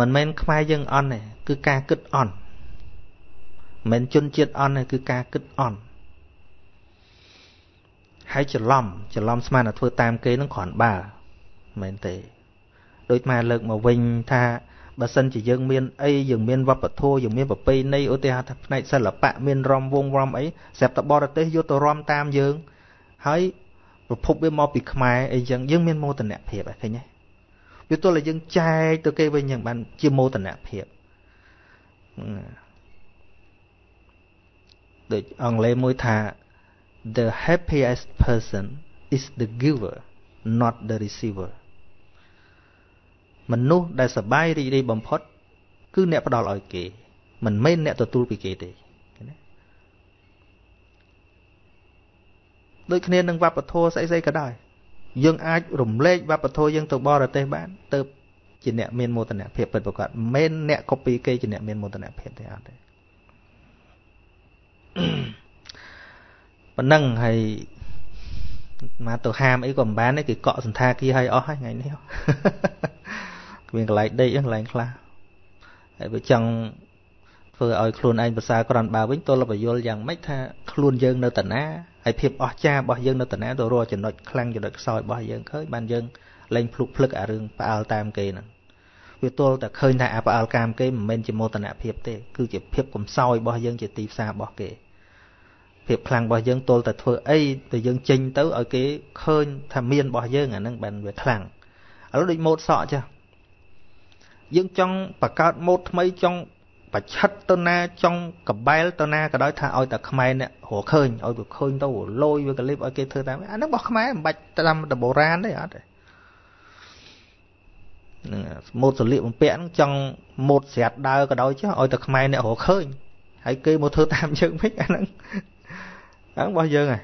men khai dương on này cứ ca cứt on men chun chiết on này cứ ca cứt on hãy chờ lom smart là thua tam kế nó còn bà men tệ đôi mà lực mà vinh tha bà sân chỉ dân miên ấy dân miên vấp thô dân miên vấp pây nay ô tê này sẽ là bạ miên rom vuông rom ấy xẹp tập bò ra tới vô tờ rom tam dương hãy và phục với mò bị khmai ấy dân miên mô tình nạp hiệp ấy thế nhé vì tôi là dân trai tôi kê với nhận bạn chưa mô tình nạp hiệp được ông lấy môi thà the happiest person is the giver not the receiver mình nu đại sở bay đi bầm phốt cứ nẹp đòi lời kì mình men nẹp tụt tu bị kì thì đôi khi nên nâng vấp thô say cả đời dương ai rủng lệ vấp thôi dương từ bo là tê bán từ chỉ nẹp men mô tận nẹp hiệp bật bộc cạn men nẹp copy kê chỉ nẹp men mô tận nẹp hiệp thế anh năng hay mà tụi ham ấy còn bán ấy cái cọ sần tha kia hay ó hay ngày neo mình lại đây anh lại là vợ chồng vừa ở khuôn anh bà xa còn bà với tôi là bà vô rằng mấy tha khuôn dân nơi tận á hãy phép ở cha bỏ dân nơi tận á tôi rồi chỉ nói khăn cho đợt soi bỏ dân khơi ban dân lên phục phật ở rừng bà ao tam kỳ nè vì tôi đã khơi thà bà ao cam cái mình chỉ mô tận á phép thế cứ chỉ phép cùng soi bỏ dân chỉ tì xa bỏ kệ phép khăn bỏ dân tôi là thưa ấy từ dân chinh tới ở cái khơi tham miên bỏ dân ở nâng bàn về khăn ở lúc đi một sọ chưa dương trong và cao một mấy trong và chất tơ na trong cặp bay tơ na cái đó tha ôi ta khmer nè hồ khơi ôi được khơi tao lôi với cái clip ôi kia thưa ta nó bỏ khmer bạch ta làm từ bồ ran đấy hả một số liệu một pẹn trong một sẹt đào cái đó chứ ôi ta khmer nè hồ khơi hãy kêu một thưa tam chương mấy cái nó bao giờ này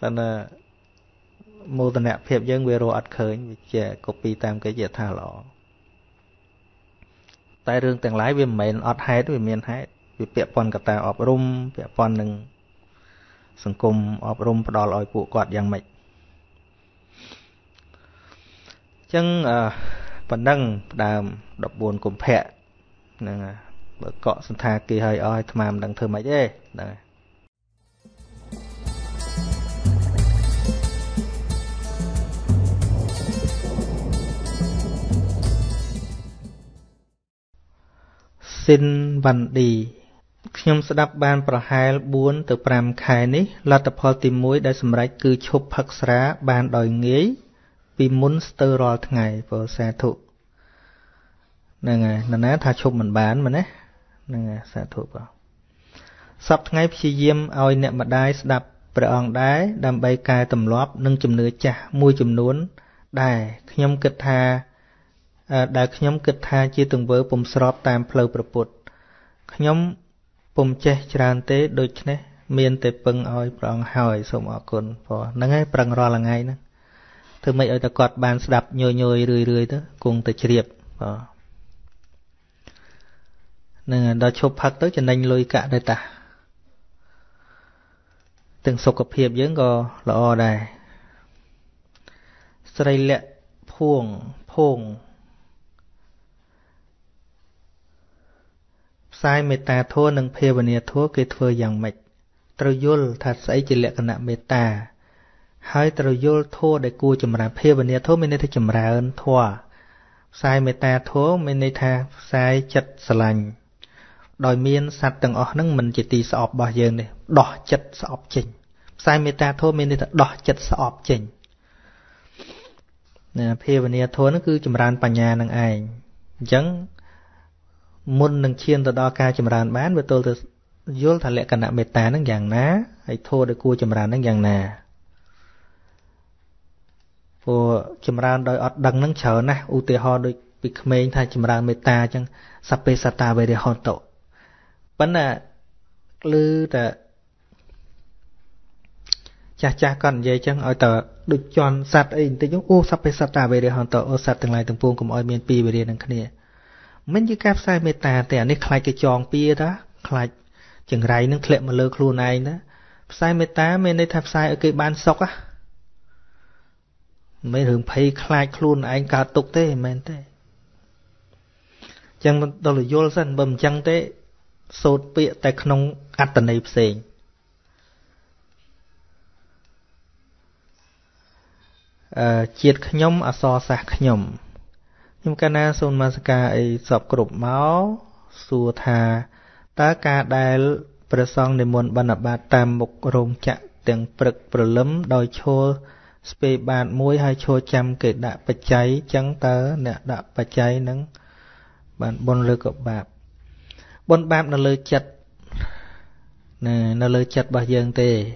thành mô tả nẹp hiệp dân về rồi ắt khởi về copy tam cái về tha lọ tại rừng tàng lái về miền ắt hay về miền hay về bẹp pon cả ta ọp rôm bẹp pon nâng sừng cùm ọp rôm đòi lòi cụ quạt giang mạch chăng phần nâng đàm đập buồn cùng phẹ nâng bờ cọ sân tha kỳ hơi oi tham đằng thơm mạch ấy xin văn đi Khiêm sẽ đáp ban vào 24 từ 5 khai ní là tập hợp tìm mũi để xâm rách cư chụp phật xá ban đòi nghế vì muốn sơ rõ ngày vào xa thụ. Nên ngày, nó ná thả chụp mình bán mà nế. Nên ngày, xa thụ vào. Sắp ngay phía diêm ôi niệm mặt đáy sẽ đạp bởi ổng đáy đàm bay cài tầm lóp nâng chùm nửa chả mùi chùm nuốn đài khiêm kết tha đài khiêm kết tha chia từng vỡ bùm sọp tàm phlâu bởi bụt khiêm bùm chê tràn tế đôi chứ nế miên tế bưng ôi bởi ổng hỏi xông ổ côn phó nâng ấy bằng rõ là ngay nâng thưa mấy ôi ta cọt bàn sẽ đạp nhồi nhồi rươi rươi tớ cùng tới chế điệp phó nâng đó chụp hạc tớ cho nênh lôi cả đời ta từng sọc cập hiệp dưỡng gò là o đài sợi lẹ phuồng sai mê ta thua nâng phê và nè thua kê thua dàng mạch trâu dôl thật sấy chỉ lẹ cả nạ mê ta hơi trâu dôl thua để cua chùm ra phê và nè thua mê nê thua chùm ra ơn thua sai mê ta thua mê nê tha sai chất sà lành đòi miên sạch từng ổ nâng mình chỉ tì sọp bỏ dường này đỏ chất sọp chỉnh sai mê ta thua mê nê thật đỏ chất sọp chỉnh phê và nè thua nó cứ chùm ra bà nhà nâng ai dấn môn nâng chiên từ đo ca chùm ràn bán với tôi từ dốt thả lệ cả nạ mệt tá nâng dạng ná hãy thô để cua chùm ràn nâng dạng nà vô chùm ràn đôi ọt đăng nâng chở nà ưu tế ho đôi bị khmênh thay chùm ràn mệt tá chăng sắp bê sát ta về để hòn tổ vẫn là lư là cha con dây chăng ôi tờ được chọn sát ấy tới nhúc ô sắp bê sát ta về để hòn tổ ô sát từng lại từng buông cùng ôi miền pi về đi nâng khnia mình chỉ cáp sai mê ta thì anh ấy khai cái tròn pia đó khai chừng rải nước lệ mà lơ khlu này đó sai mê ta mình đây tháp sai ở cái ban sọc á mấy thường pay khai khlu này cả tục thế mình thế chẳng đâu là vô sân bầm chẳng thế sốt pia tại không ăn tận này xịn chiết nhom à so sạc nhom nhưng cái này xôn mà sẽ sọc cụp máu xua thà ta cả đại bờ sông để muốn ban nạp bát tam mục rồng chạm tiếng bực bờ lấm đòi chô spe bàn mũi hai chô chăm kể đã bạch cháy trắng tớ nè đã bạch cháy nắng bàn bồn lơ cọp bạp bồn bạp nó lơ chặt nè nó lơ chặt bao giờ tê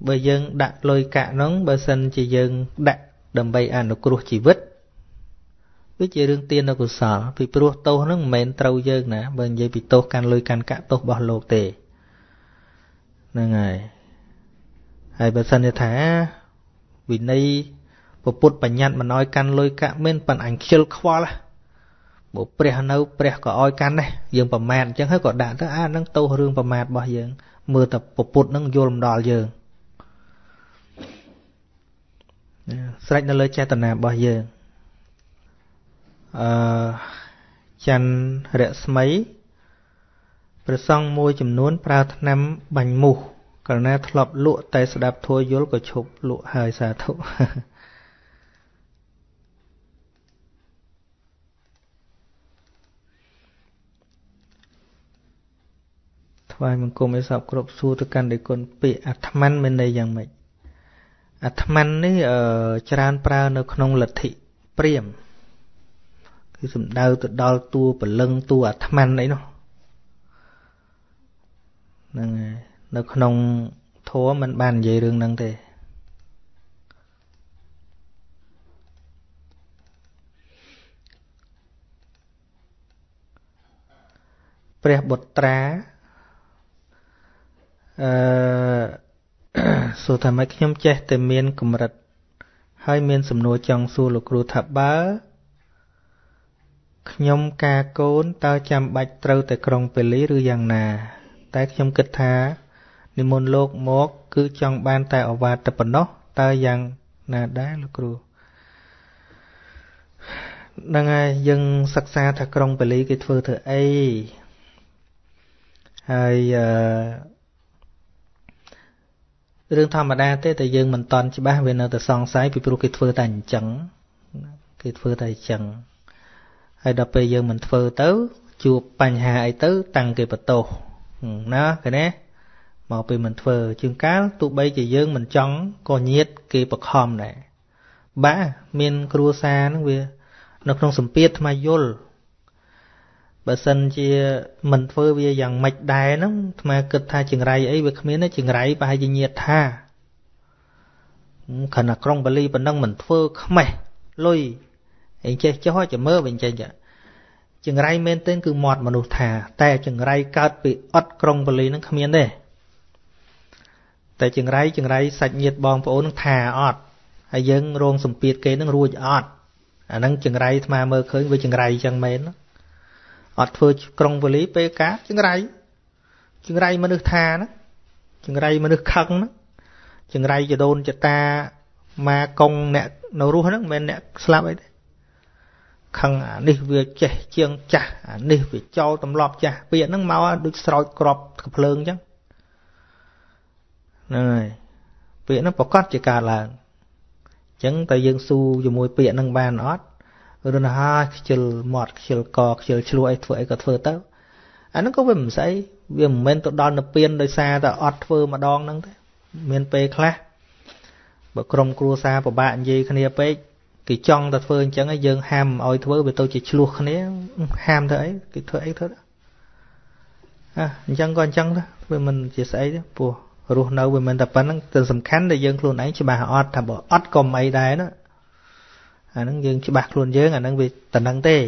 bây giờ đặt lôi cả nóng bờ sân chỉ dừng đặt đầm bay ăn nó cướp chỉ vứt với chỉ riêng tiền nó cũng sợ vì cướp tàu nó mền trâu dơ nè bên dây bị tàu can lôi can cả tàu bỏ lột tề nên ngày hai bên sân như thế vì nay bộ phốt bản nhặt mà nói can lôi cả mền bản ảnh chill khoa là bộ pre nấu pre có oi can này dường bầm mạt chẳng hết có đạn thứ a nâng tàu riêng bầm mạt bỏ dường mưa tập bộ phốt nâng vô làm đòn dường sách nó lời cha tần nào bao giờ chăn rẽ mấy bờ sông môi chấm nuốn pra năm bành mù cả na thọp lụa tay sờ đạp thôi dốt của chụp lụa hơi xà thụ thoại mình cùng với sọc cột xu tôi cần để con bị ạt man bên đây rằng mình à tham ăn đấy tràn pra nó không lật thị priềm cái sầm đau tự đo tua bẩn lưng tua à tham ăn đấy nó không thua mình bàn về đường năng thế priềm bột trá số tham ấy khiêm che từ miền cầm rật hai miền sầm nô trong xu lục rùa tháp bá khiêm ca côn tao chạm bạch trâu tại còng bể lý rư giang nà tại khiêm kịch thá niệm môn lộc mốt cứ trong ban tại ở vạt tập nó tao giang nà đá lục rùa đang ai dân sắc xa tại còng bể lý cái phơ thợ ấy hay rừng thầm mà đa thế thì dân mình toàn chỉ ba về nơi từ song sái bị buộc cái phơi tay chẳng hay đập về dân mình phơi tớ ជួបបញ្ហាអីទៅតាំងគេបន្ទោសណាឃើញទេមកពេលមិនធ្វើជាងកាលទោះបីជាយើងមិនចង់ក៏ញាតគេបខំដែរបាទមានគ្រួសារហ្នឹងវានៅក្នុងសម្ពាធថ្មយល់បើសិនជាមិនធ្វើវាយ៉ាងម៉េចដែរហ្នឹងថ្មគិតថាចង្រៃអីវាគ្មានទេចង្រៃប្រហែលជាញាតថាខណៈក្រុងបាលីប៉ុណ្ណឹងមិនធ្វើខ្មែរលុយឯងចេះចោះចាំមើលវិញចេះចង្រៃមែនទែនគឺមាត់មនុស្សថាតែចង្រៃកើតពីអត់ក្រុងបាលីហ្នឹងគ្មានទេតែចង្រៃសាច់ញាតិបងប្អូននឹងថាអត់ហើយយើងរងសម្ពាធគេនឹងរួចអត់អាហ្នឹងចង្រៃថ្មមើលឃើញវាចង្រៃចឹងមែនអត់ធ្វើក្រុងវលីពេលកាចង្រៃមនុស្សថាហ្នឹងចង្រៃមនុស្សខឹងហ្នឹងចង្រៃចដូនចតាម៉ាកុងអ្នកនៅរស់ហ្នឹងមិនមែនអ្នកស្លាប់អីទេខឹងអានេះវាចេះជាងចាស់អានេះវាចោលទម្លាប់ចាស់ពាក្យហ្នឹងមកដូចស្រោចក្របកំភ្លើងចឹងហ្នឹងហើយពាក្យហ្នឹងប្រកាសជាកើតឡើងអញ្ចឹងតើយើងស៊ូជាមួយពាក្យហ្នឹងបានអត់រនហាខ្ជិលមាត់ខ្ជិលកខ្ជិលឆ្លួរអីធ្វើអីក៏ធ្វើទៅអាហ្នឹងក៏វាមិនស្អីវាមិនមែនទៅដល់ទៅពៀនដោយសារតែអត់ធ្វើម្ដងហ្នឹងទេមានពេលខ្លះបើក្រុមគ្រួសារពិបាកនិយាយគ្នាពេកគេចង់តែធ្វើអញ្ចឹងឯងយើងហាមឲ្យធ្វើវាទៅជាឆ្លោះគ្នាហាមទៅអីគេធ្វើអីធ្វើអញ្ចឹងក៏អញ្ចឹងដែរវាមិនជាស្អីទេព្រោះរស់នៅវាមិនតែប៉ុណ្្នឹងតែសំខាន់ដែលយើងខ្លួនឯងច្បាស់អត់ថាបើអត់ក៏មិនអីដែរណាអាហ្នឹងយើងច្បាស់ខ្លួនយើងអាហ្នឹងវាតណ្ដឹងទេរ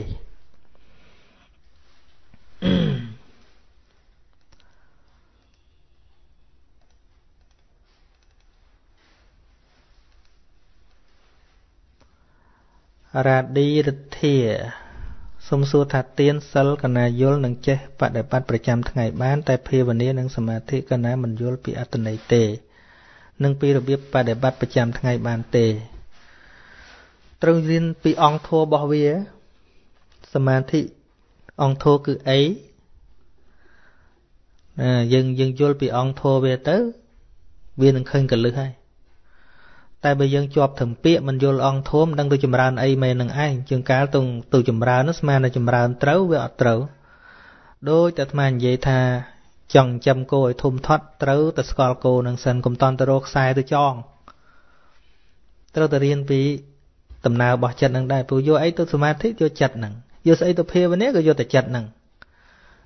៉ាឌីរធាសំសួរថាទានសិលកណាយល់នឹងចេះបដិបត្តិប្រចាំថ្ងៃបានតែភាវនានិងសមាធិកណាមិនយល់ពីអត្ថន័យទេនិងពីរបៀបបដិបត្តិប្រចាំថ្ងៃបានទេត្រូវរៀនពីអង្គធម៌របស់វាសមាធិអង្គធម៌គឺអីណាយើងយល់ពីអង្គធម៌វាទៅវានឹងឃើញកលឹះហើយតែបើយើងជាប់ធំពាកមិនយល់អង្គធម៌មិនដឹងទៅចម្រើនអីមែននឹងឯងជាងកាលទៅចម្រើននោះស្មានតែចម្រើនត្រូវវាអត់ត្រូវដូចតែអាត្មានិយាយថាចង់ចិញ្ចឹមគោឲ្យធំធាត់ត្រូវតែស្គាល់គោនឹងសិនកុំតន់ទៅរកខ្សែទៅចងត្រូវតែរៀនពីដំណើររបស់ចិត្តនឹងដែរព្រោះយកអីទៅសមាធិយកចិត្តនឹងយកស្អីទៅភាវនាក៏យកតែចិត្តនឹង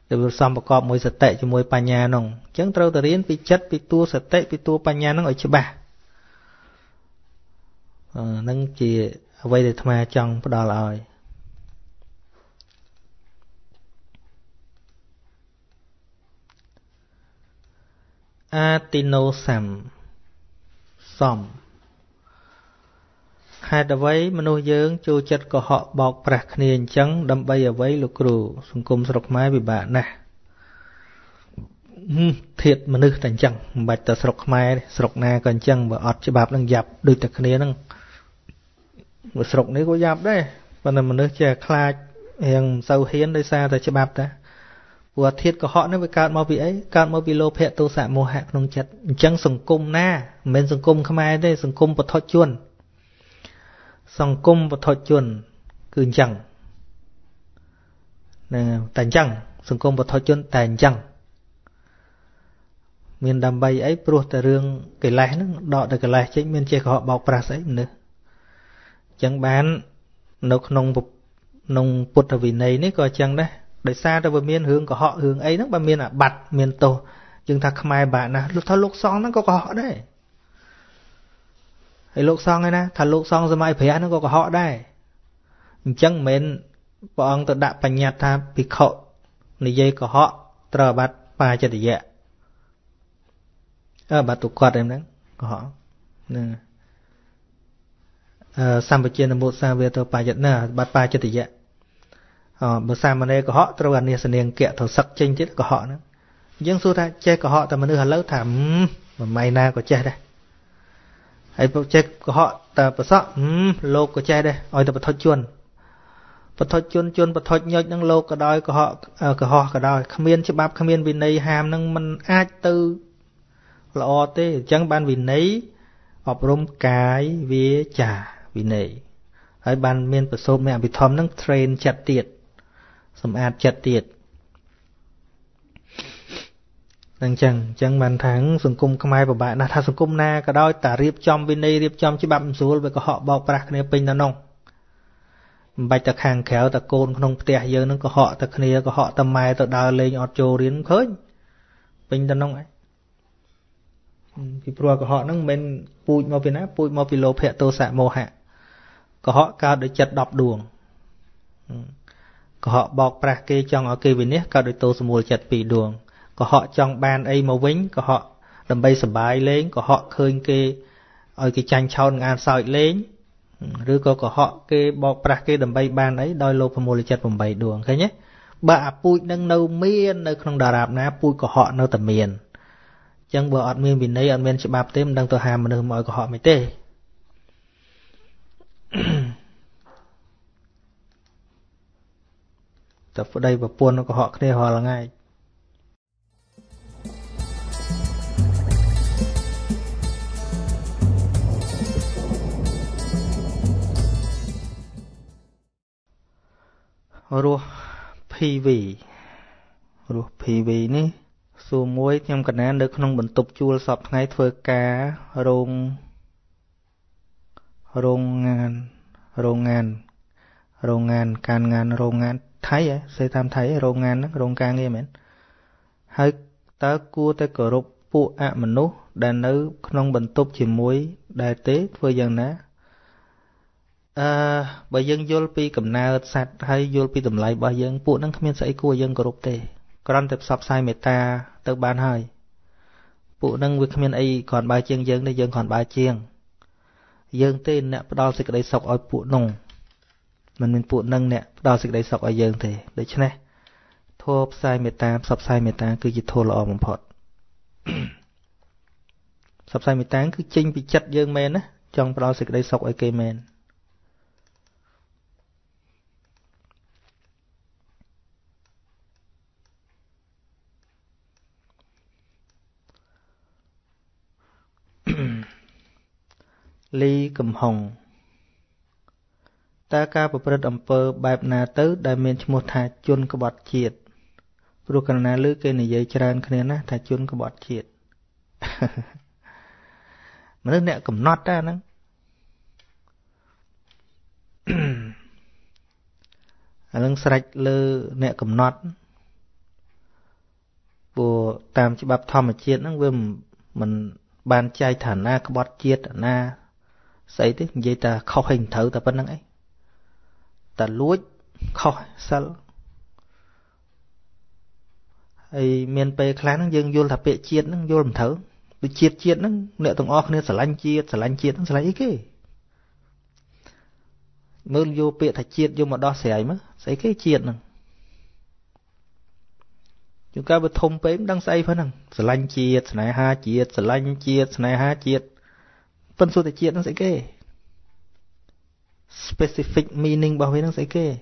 ដែលវាសំប្រកបមួយសតិជាមួយបញ្ញានោះអញ្ចឹងត្រូវតែរៀនពីចិត្តពីតួសតិពីតួបញ្ញានឹងឲ្យច្បាស់នឹងជាអ្វីដែលអាត្មាចង់ផ្ដល់ឲ្យអាទីណូសាំសំហេតុអ្វីមនុស្សយើងចូលចិត្តកុហកបោកប្រាស់គ្នាអញ្ចឹងដើម្បីអ្វីលោកគ្រូសង្គមស្រុកខ្មែរពិបាកណាស់ធៀបមនុស្សតែអញ្ចឹងមិនបាច់ទៅស្រុកខ្មែរស្រុកណាក៏អញ្ចឹងបើអត់ច្បាប់នឹងយ៉ាប់ដូចតែគ្នាហ្នឹងមកស្រុកនេះក៏យ៉ាប់ដែរប៉ុន្តែមនុស្សជាខ្លាចរៀងមិនសូវហ៊ានដោយសារតែច្បាប់តាព្រោះអាធិតកុហកនេះវាកើតមកពីអីកើតមកពីលោភៈទោសៈមោហៈក្នុងចិត្តអញ្ចឹងសង្គមណាមិនមែនសង្គមខ្មែរទេសង្គមពធជនសង្គមពធជនគឺអញ្ចឹងណាតែអញ្ចឹងសង្គមពធជនតែអញ្ចឹងមានដើម្បីអីព្រោះតែរឿងកិលេសហ្នឹងដកតែកិលេសចេញមានចេះកុហកបោកប្រាស់ស្អីមនុស្សចឹងបាននៅក្នុងពុទ្ធវិន័យនេះក៏ចឹងដែរដោយសារតែវាមានរឿងកុហករឿងអីហ្នឹងបើមានអាបត្តិមានទោសយើងថាខ្មែរបាក់ណាស់លោកថាលោកសង្ឃហ្នឹងក៏កុហកដែរហើយលោកសង្ឃឯណាថាលោកសង្ឃសម័យព្រះហ្នឹងក៏កុហកដែរអញ្ចឹងមិនមែនព្រះអង្គទៅដាក់បញ្ញត្តិថាភិក្ខុនិយាយកុហកត្រូវអាបត្តិបាចិត្តិយៈបាទទុគាត់ហ្នឹងកុហកហ្នឹងសម្បជានមុសាវាទោបាយតនាបាត់បាចិត្តយៈបើសាមណេរកុហកត្រូវអានិសនាងគៈទៅសឹកចេញទៀតកុហកហ្នឹងយើងសួរថាចេះកុហកតែមនុស្សឥឡូវថាមិនម៉ៃណាក៏ចេះដែរហើយពុកចេះកុហកតែប្រសក់លោកក៏ចេះដែរឲ្យតែបធុជជនបធុជញុចហ្នឹងលោកក៏ដោយកុហកក៏ដោយគ្មានច្បាប់គ្មានវិន័យហាមហ្នឹងมันអាចទៅល្អទេអញ្ចឹងបានវិន័យអប់រំកាយវាចាវិន័យហើយបានមានប្រសូតមានអភិធម្មនឹង train ចិត្តទៀតសម្អាតចិត្តទៀត Năng chẳng chẳng màn tháng sừng cung không ai bảo bạn là thà sừng cung na cả đôi tả riệp chom bên đây riệp chom chỉ bậm xuống với cả họ bọc rác này pin ta nông bạch ta hàng khéo ta côn không tè giờ nó có họ ta kia có họ tầm mai ta đào lên ọt trồ đến khơi pin ta nông ấy vì pro của họ nó bên pui mau vì lô phệ tô xạ mồ hạ có họ cao để chặt đọc đường có họ bọc rác kia trong ở kia bên nhé cao để tô mùa chặt bị đường có họ trong ban ấy màu vĩnh có họ đầm bay sầm bài lên có họ khơi kê ở cái tranh chao ngàn sỏi lên rồi có họ kê bọc ra kê đầm bay ban ấy đôi lô phần mồ lê chật phần bảy đường thế nhé bà pui đang nâu miên nơi không đà rạp ná pui của họ nâu tầm miền chẳng bờ ọt miên vì nấy ọt miên sẽ bạp tếm đang tờ hàm mà nơi mọi của họ mới tê tập ở đây và buôn nó của họ kia họ là ngay Rùa PV ní xua muối trong cảnh án được không bình tục chua sọp ngay thơ cá Rông ngàn Thái vậy, xây tam thái rông ngàn rông ca nghe mẹn hơi ta cua tới cửa rục phụ ạ mình nú đã nữ không bình tục chỉ muối đại tế thơ dân ná bởi dân vô pi cầm na sạch hay vô pi tầm lại bởi dân phụ năng không biết sẽ của dân có rụt tề còn tập sắp sai mẹ ta tự ban hơi phụ năng việc không ai còn ba chiên dân đây dân còn ba chiên dân tên nè đo sẽ cái sọc ở phụ nông mình phụ năng nè đo sẽ cái sọc ở dân thì đấy chứ nè thua sai mẹ ta sắp sai mẹ ta cứ chỉ thua là một phật sắp sai mẹ ta cứ chinh bị chặt dân men á trong đo sẽ cái sọc ở cây men Ly cầm hồng ta ca bập rật pơ bạp nà tứ đại miền một thà chôn cơ bọt triệt rồi cần nà lưới cây này dây tràn cái này thà chôn cơ bọt triệt mà nước nẹt cầm nót ra nắng lưng sạch lơ nẹt cầm nót bùa tam chỉ bạp thò mà triệt nắng vừa mình bàn chai thả na cơ bọt triệt na xây thế vậy ta khó hình thử ta vẫn năng ấy ta lúa khó sao ấy miền tây khá năng dương vô là bẹ chiết năng vô làm thử bị chiết năng nẹo tùng o nên sả lanh chiết năng sả lanh cái mới vô bẹ thạch chiết vô mà đo sẻ mà sấy cái chiết năng chúng ta bật thông pếm đang xây phải năng sả lanh chiết sả này ha chiết sả lanh chiết sả này ha chiết phân số tài triệt nó sẽ kê specific meaning bảo vệ nó sẽ kê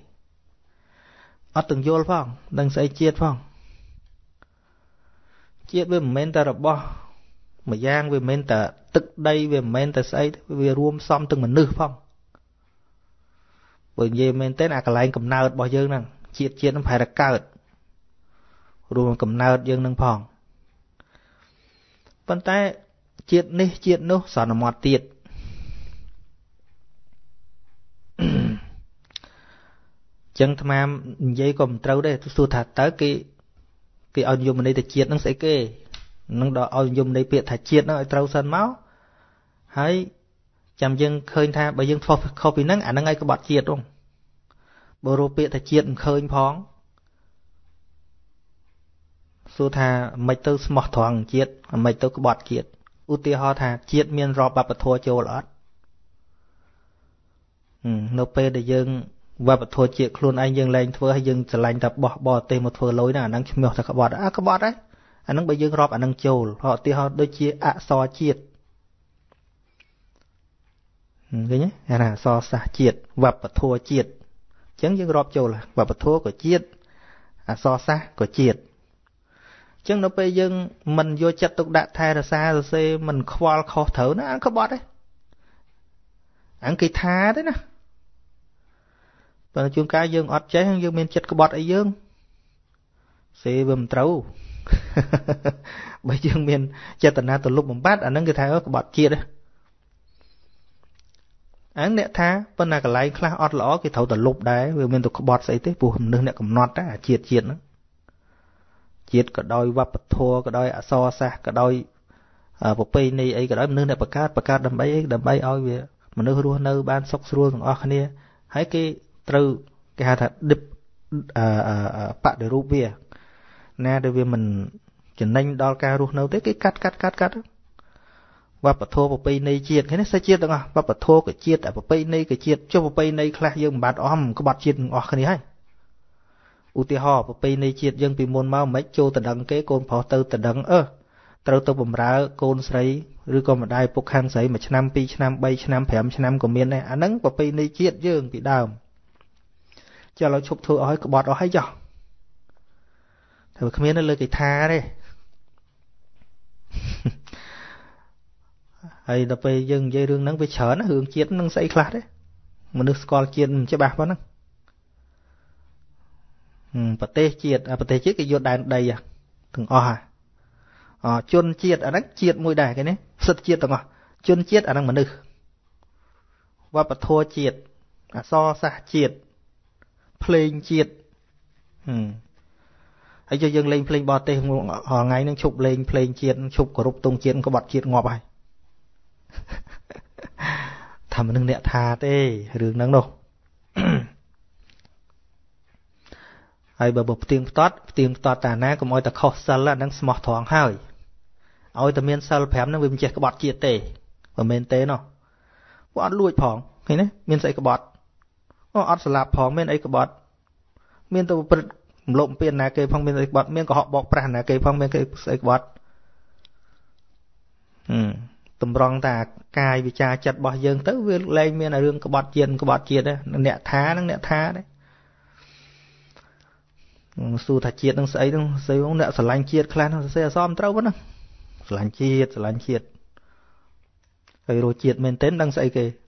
ở từng vô phải không đang sẽ triệt phải không triệt với mentor là bo mà giang với mentor tức đây về mentor say về room xong từng mình nư phong bởi vì mentor là cái lạnh cầm nao bao nhiêu năng triệt nó phải là cao room cầm nao dương năng phong vấn tay chiết này chiết nó sao nó mọt tiệt chẳng tham am vậy còn trâu đây tôi thà tới cái ông dùng đây thì chiết nó sẽ kê nó đòi ông dùng đây biệt thà chiết nó trâu sân máu hay chăm dân khơi tha bởi dân phò copy năng ảnh năng ai có bọt chiết không bờ rô biệt thà chiết khơi phóng tôi thà mày tôi mọt thoáng chiết mày tôi có bọt chiết ưu tiên họ thà chiết miên rọp bạp thua châu lót nô pê để dưng bạp thua chiết luôn anh dưng lên thua hay dưng trở lành tập bỏ tê một thua lối nào năng mèo thà bọt á có bọt đấy anh năng bây dưng rọp anh năng châu họ tiên họ đôi chia ạ so chiết cái nhé là so xả chiết bạp thua chiết chẳng dưng rọp châu là bạp thua của chiết à so xả của chiết chừng nó bây giờ mình vô chặt tục đạt thay ra xa rồi xe mình khoa khó thở nó ăn có bọt đấy ăn kỳ tha đấy nè và chúng cá dương ọt cháy hơn dương mình chặt có bọt ấy dương xe bầm trâu Bây giờ mình chết tận lúc bấm bát anh cứ thấy bọt kia đấy. Anh nè tha, bên này cái lái khá ọt lõ cái thấu tận lúc đấy, vì mình tụi bọt xây tới phù hầm nước nè cầm nọt á, chiết chiết nữa. Chiết cả đôi vấp thua, cả đôi so xa, cả đôi bộ pin này ấy cả đôi nước nè bạc cát đầm bay oi về, mà nước ruộng nơi ban sóc ruộng còn ọt kia, hãy cái từ cái hạt thật đập bạc để ruộng về, nè đối với mình chỉ nên đo cao ruộng nơi tới cái cắt. Và bà thô bà bây này chiết, thế này sẽ chiết được không? Và bà thô cái chiết, bà bây này cái chiết, cho bà bây này khá dương bát ôm, có bát chiết ngọt cái này hay. Ú tì hò, bà bây này chiết dương bì môn mau mấy chô tà đăng kế con phó tư tà đăng ơ. Trâu tâu bầm ra con sấy, rưu con mà đai bốc khăn sấy mà chân 2, chân 3, chân 5, chân 5 của miền này. Anh nâng bà bây này chiết dương bị đào. Cho nó chụp thua ôi, có bát ôi hay cho. Thế bà miền nó lơ cái tha đấy. Hay đập về dân dây rương nắng về chở nó hưởng chiết nắng say khát đấy, mà nước scol chiết chế bạc quá nắng, bát tê chiết cái vô đài đầy à, từng chôn chiết à nắng chiết môi đài cái này, sật chiết từng chôn chiết à nắng mà nước, và bát thua chiết, so sa chiết, playing chiết, ấy cho dân lên playing bát tê họ ngay nắng chụp lên playing chiết chụp có rục tung chiết có bọt chiết ngọt bài. Thầm nâng nẹ thà tê rừng nâng đâu. Ai bà bộp tiếng tọt tà ná cũng ôi ta khó sân là nâng mọt thoáng hơi. Ôi ta miên sân phém nâng vì mình chạy cái bọt chia tê. Và mình tê nó bọt lùi phóng, thế này, mình sẽ cái bọt ọt sẽ lạp phóng, mình ấy cái bọt mình ta bật lộm bên ná kê phong, mình sẽ cái bọt mình có họ bọc bà ná kê phong, mình sẽ cái bọt. Tầm rong ta cài vì cha chặt bỏ dân tới việc lên miền là đường có bọt chiên đấy, nẹt thá đấy. Su thạch chiên đang sấy bóng nẹt sờ lanh chiên clan nó sẽ xóm trâu vẫn đó, sờ lanh chiên, rồi chiên mình tên đang sấy kì